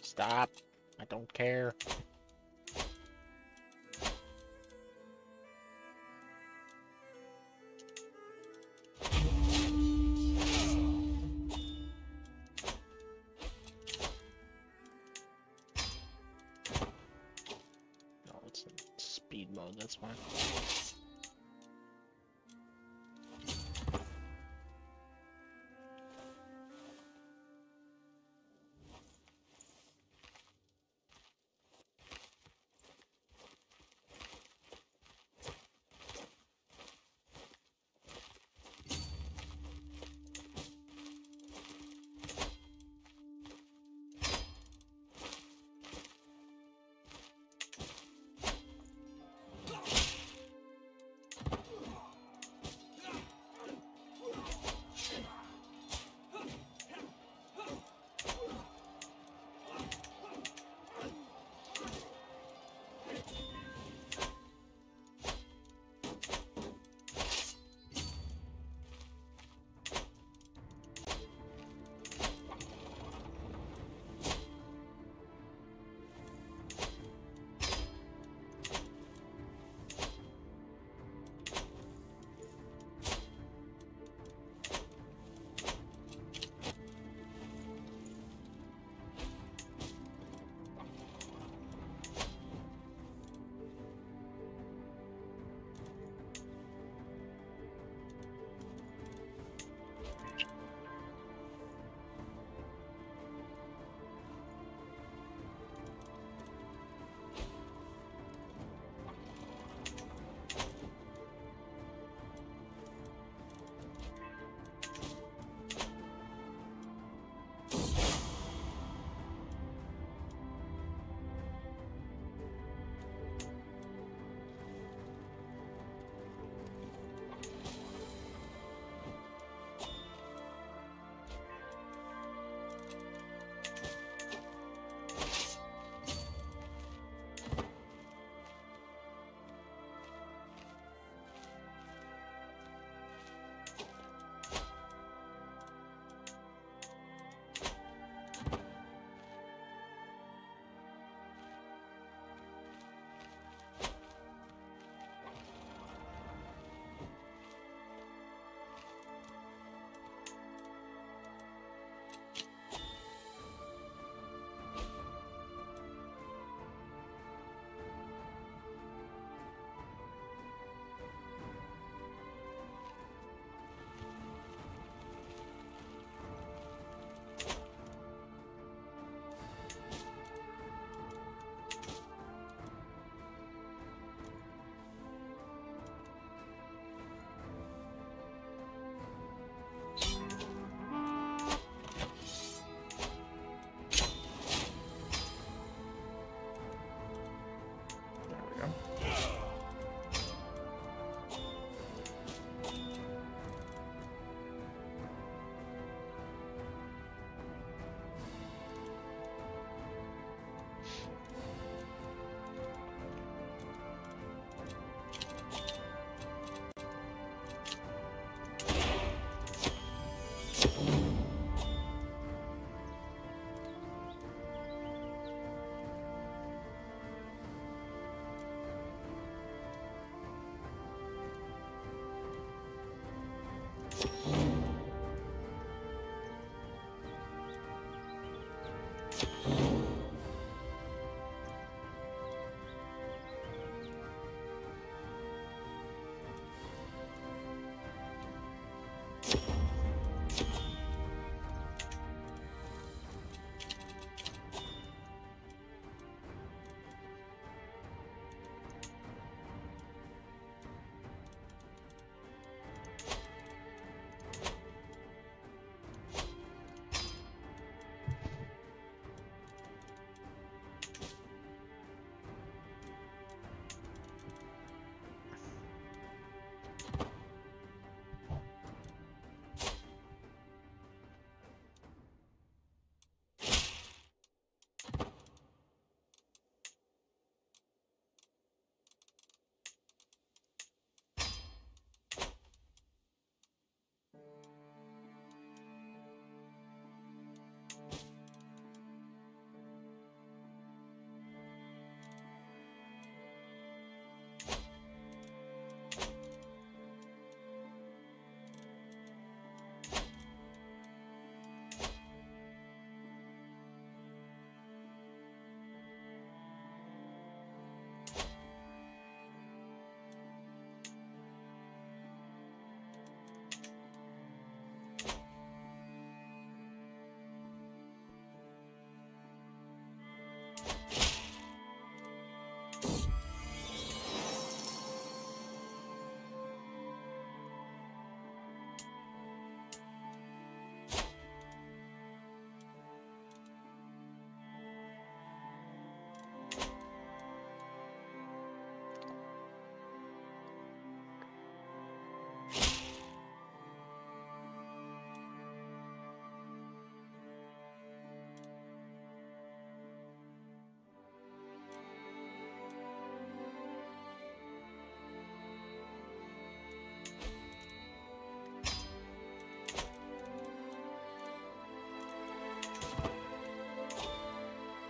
Stop. I don't care.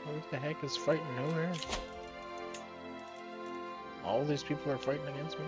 What the heck is fighting over here? All these people are fighting against me.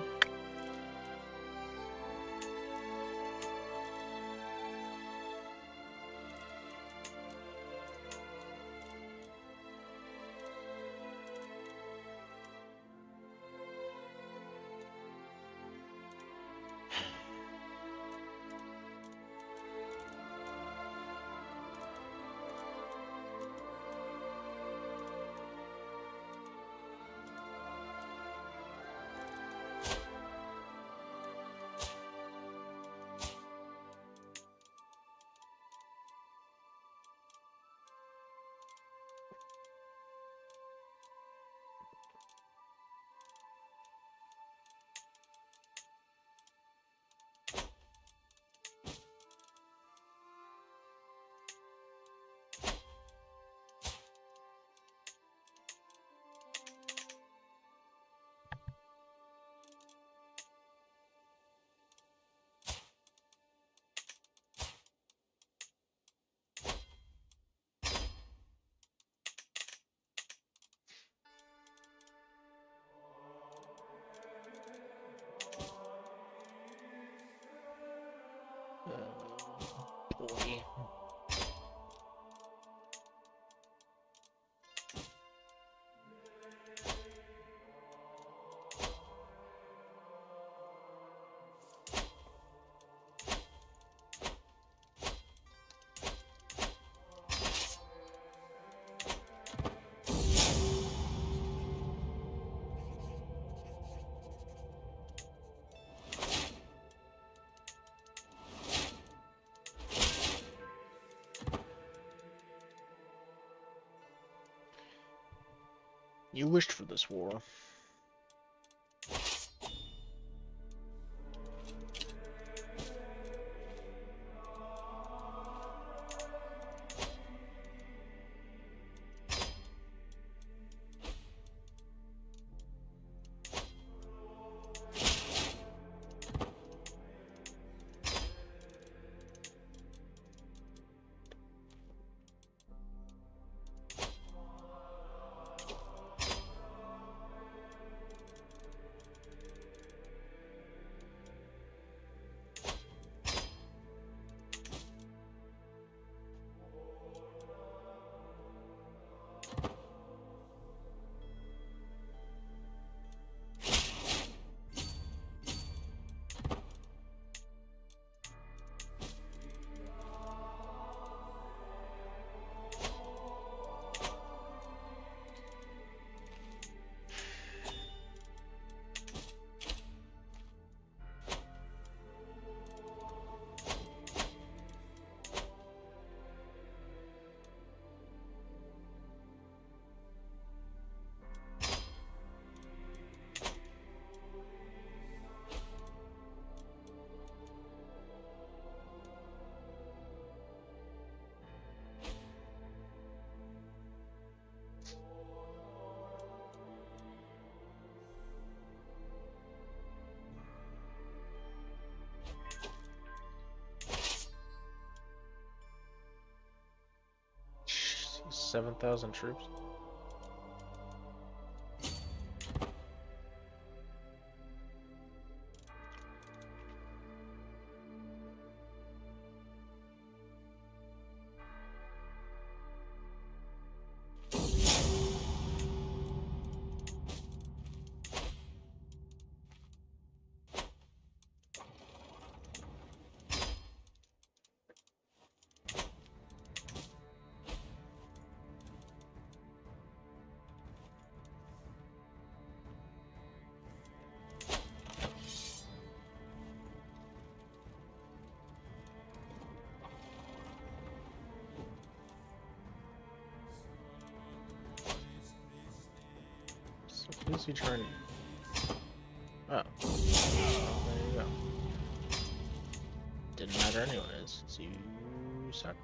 You wished for this war. 7,000 troops. Who's he trying to... Oh. There you go. Didn't matter anyone is. So you suck.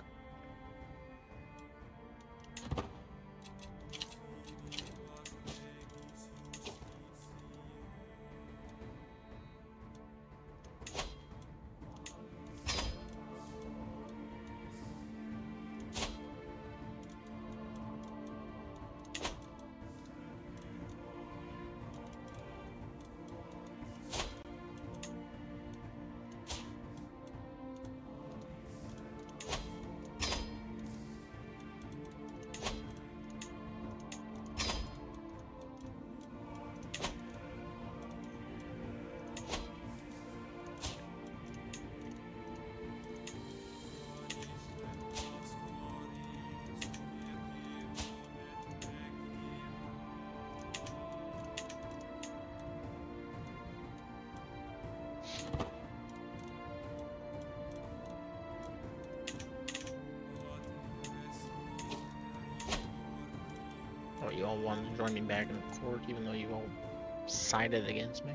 You all wanted to join me back in the court, even though you all sided against me.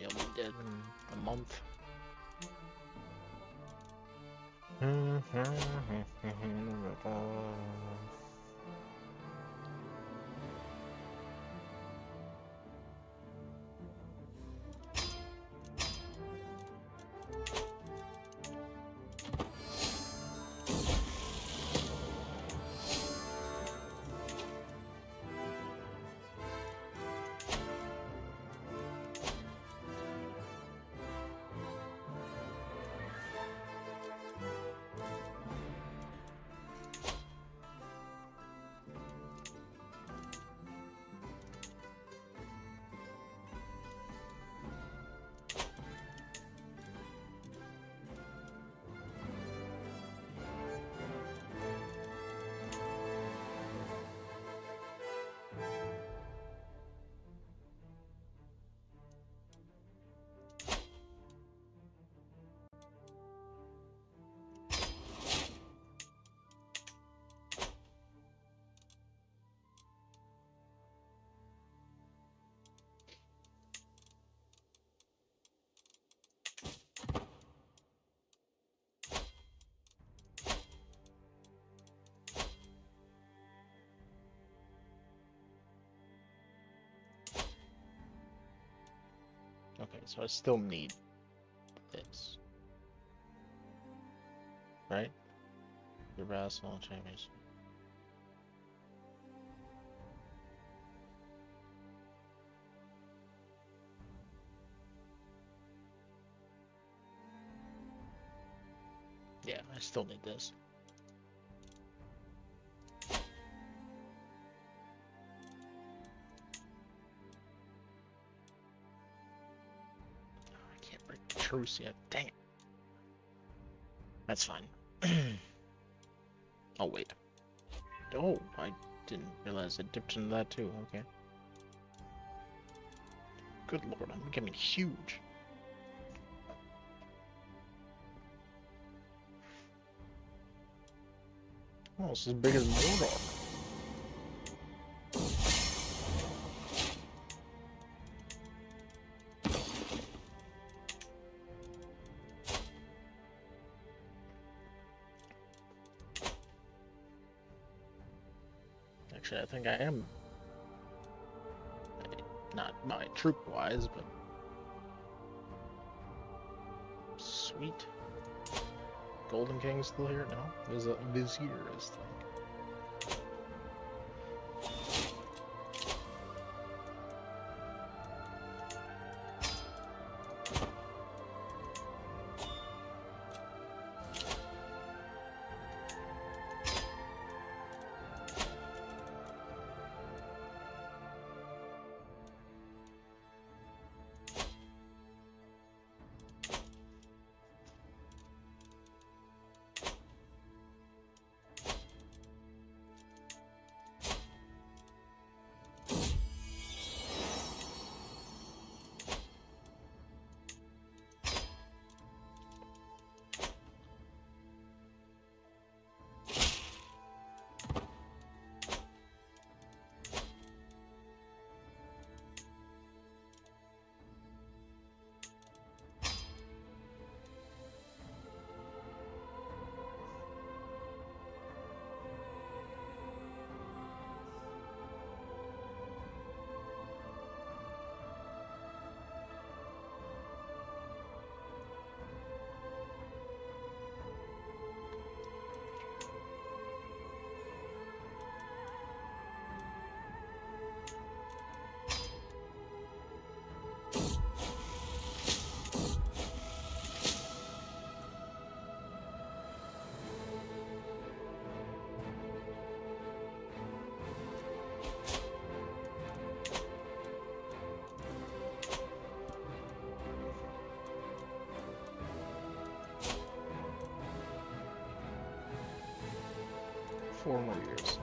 You'll be dead in a month. Okay, so I still need this, right? Your vassal chambers. Yeah, I still need this. Yet. Dang it. That's fine. Oh, wait. Oh, I didn't realize it dipped into that too. Okay. Good lord, I'm becoming huge. Oh, it's as big as Mordor. Actually, I think I am. Not my troop-wise, but... Sweet. Golden King still here? No, there's a Vizier is still here. Four more years.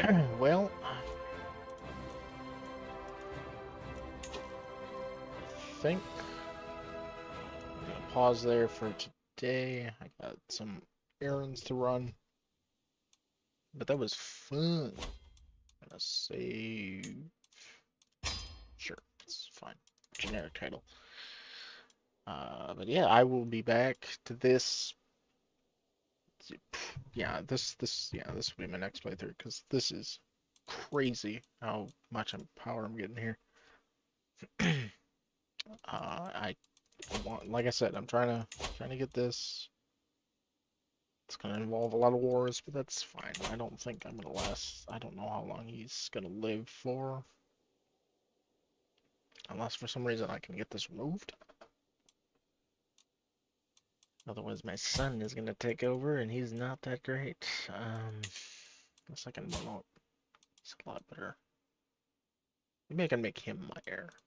Okay. Well, I think I'm gonna pause there for today. I got some errands to run, but that was fun. I'm gonna save. Sure, it's fine. Generic title. But yeah, I will be back to this. Yeah, this will be my next playthrough, because this is crazy how much power I'm getting here. I want, like I said, I'm trying to get this. It's gonna involve a lot of wars, but that's fine. I don't think I'm gonna last. I don't know how long he's gonna live for, unless for some reason I can get this removed. Otherwise, my son is going to take over, and he's not that great. Unless I can remote. It's a lot better. Maybe I can make him my heir.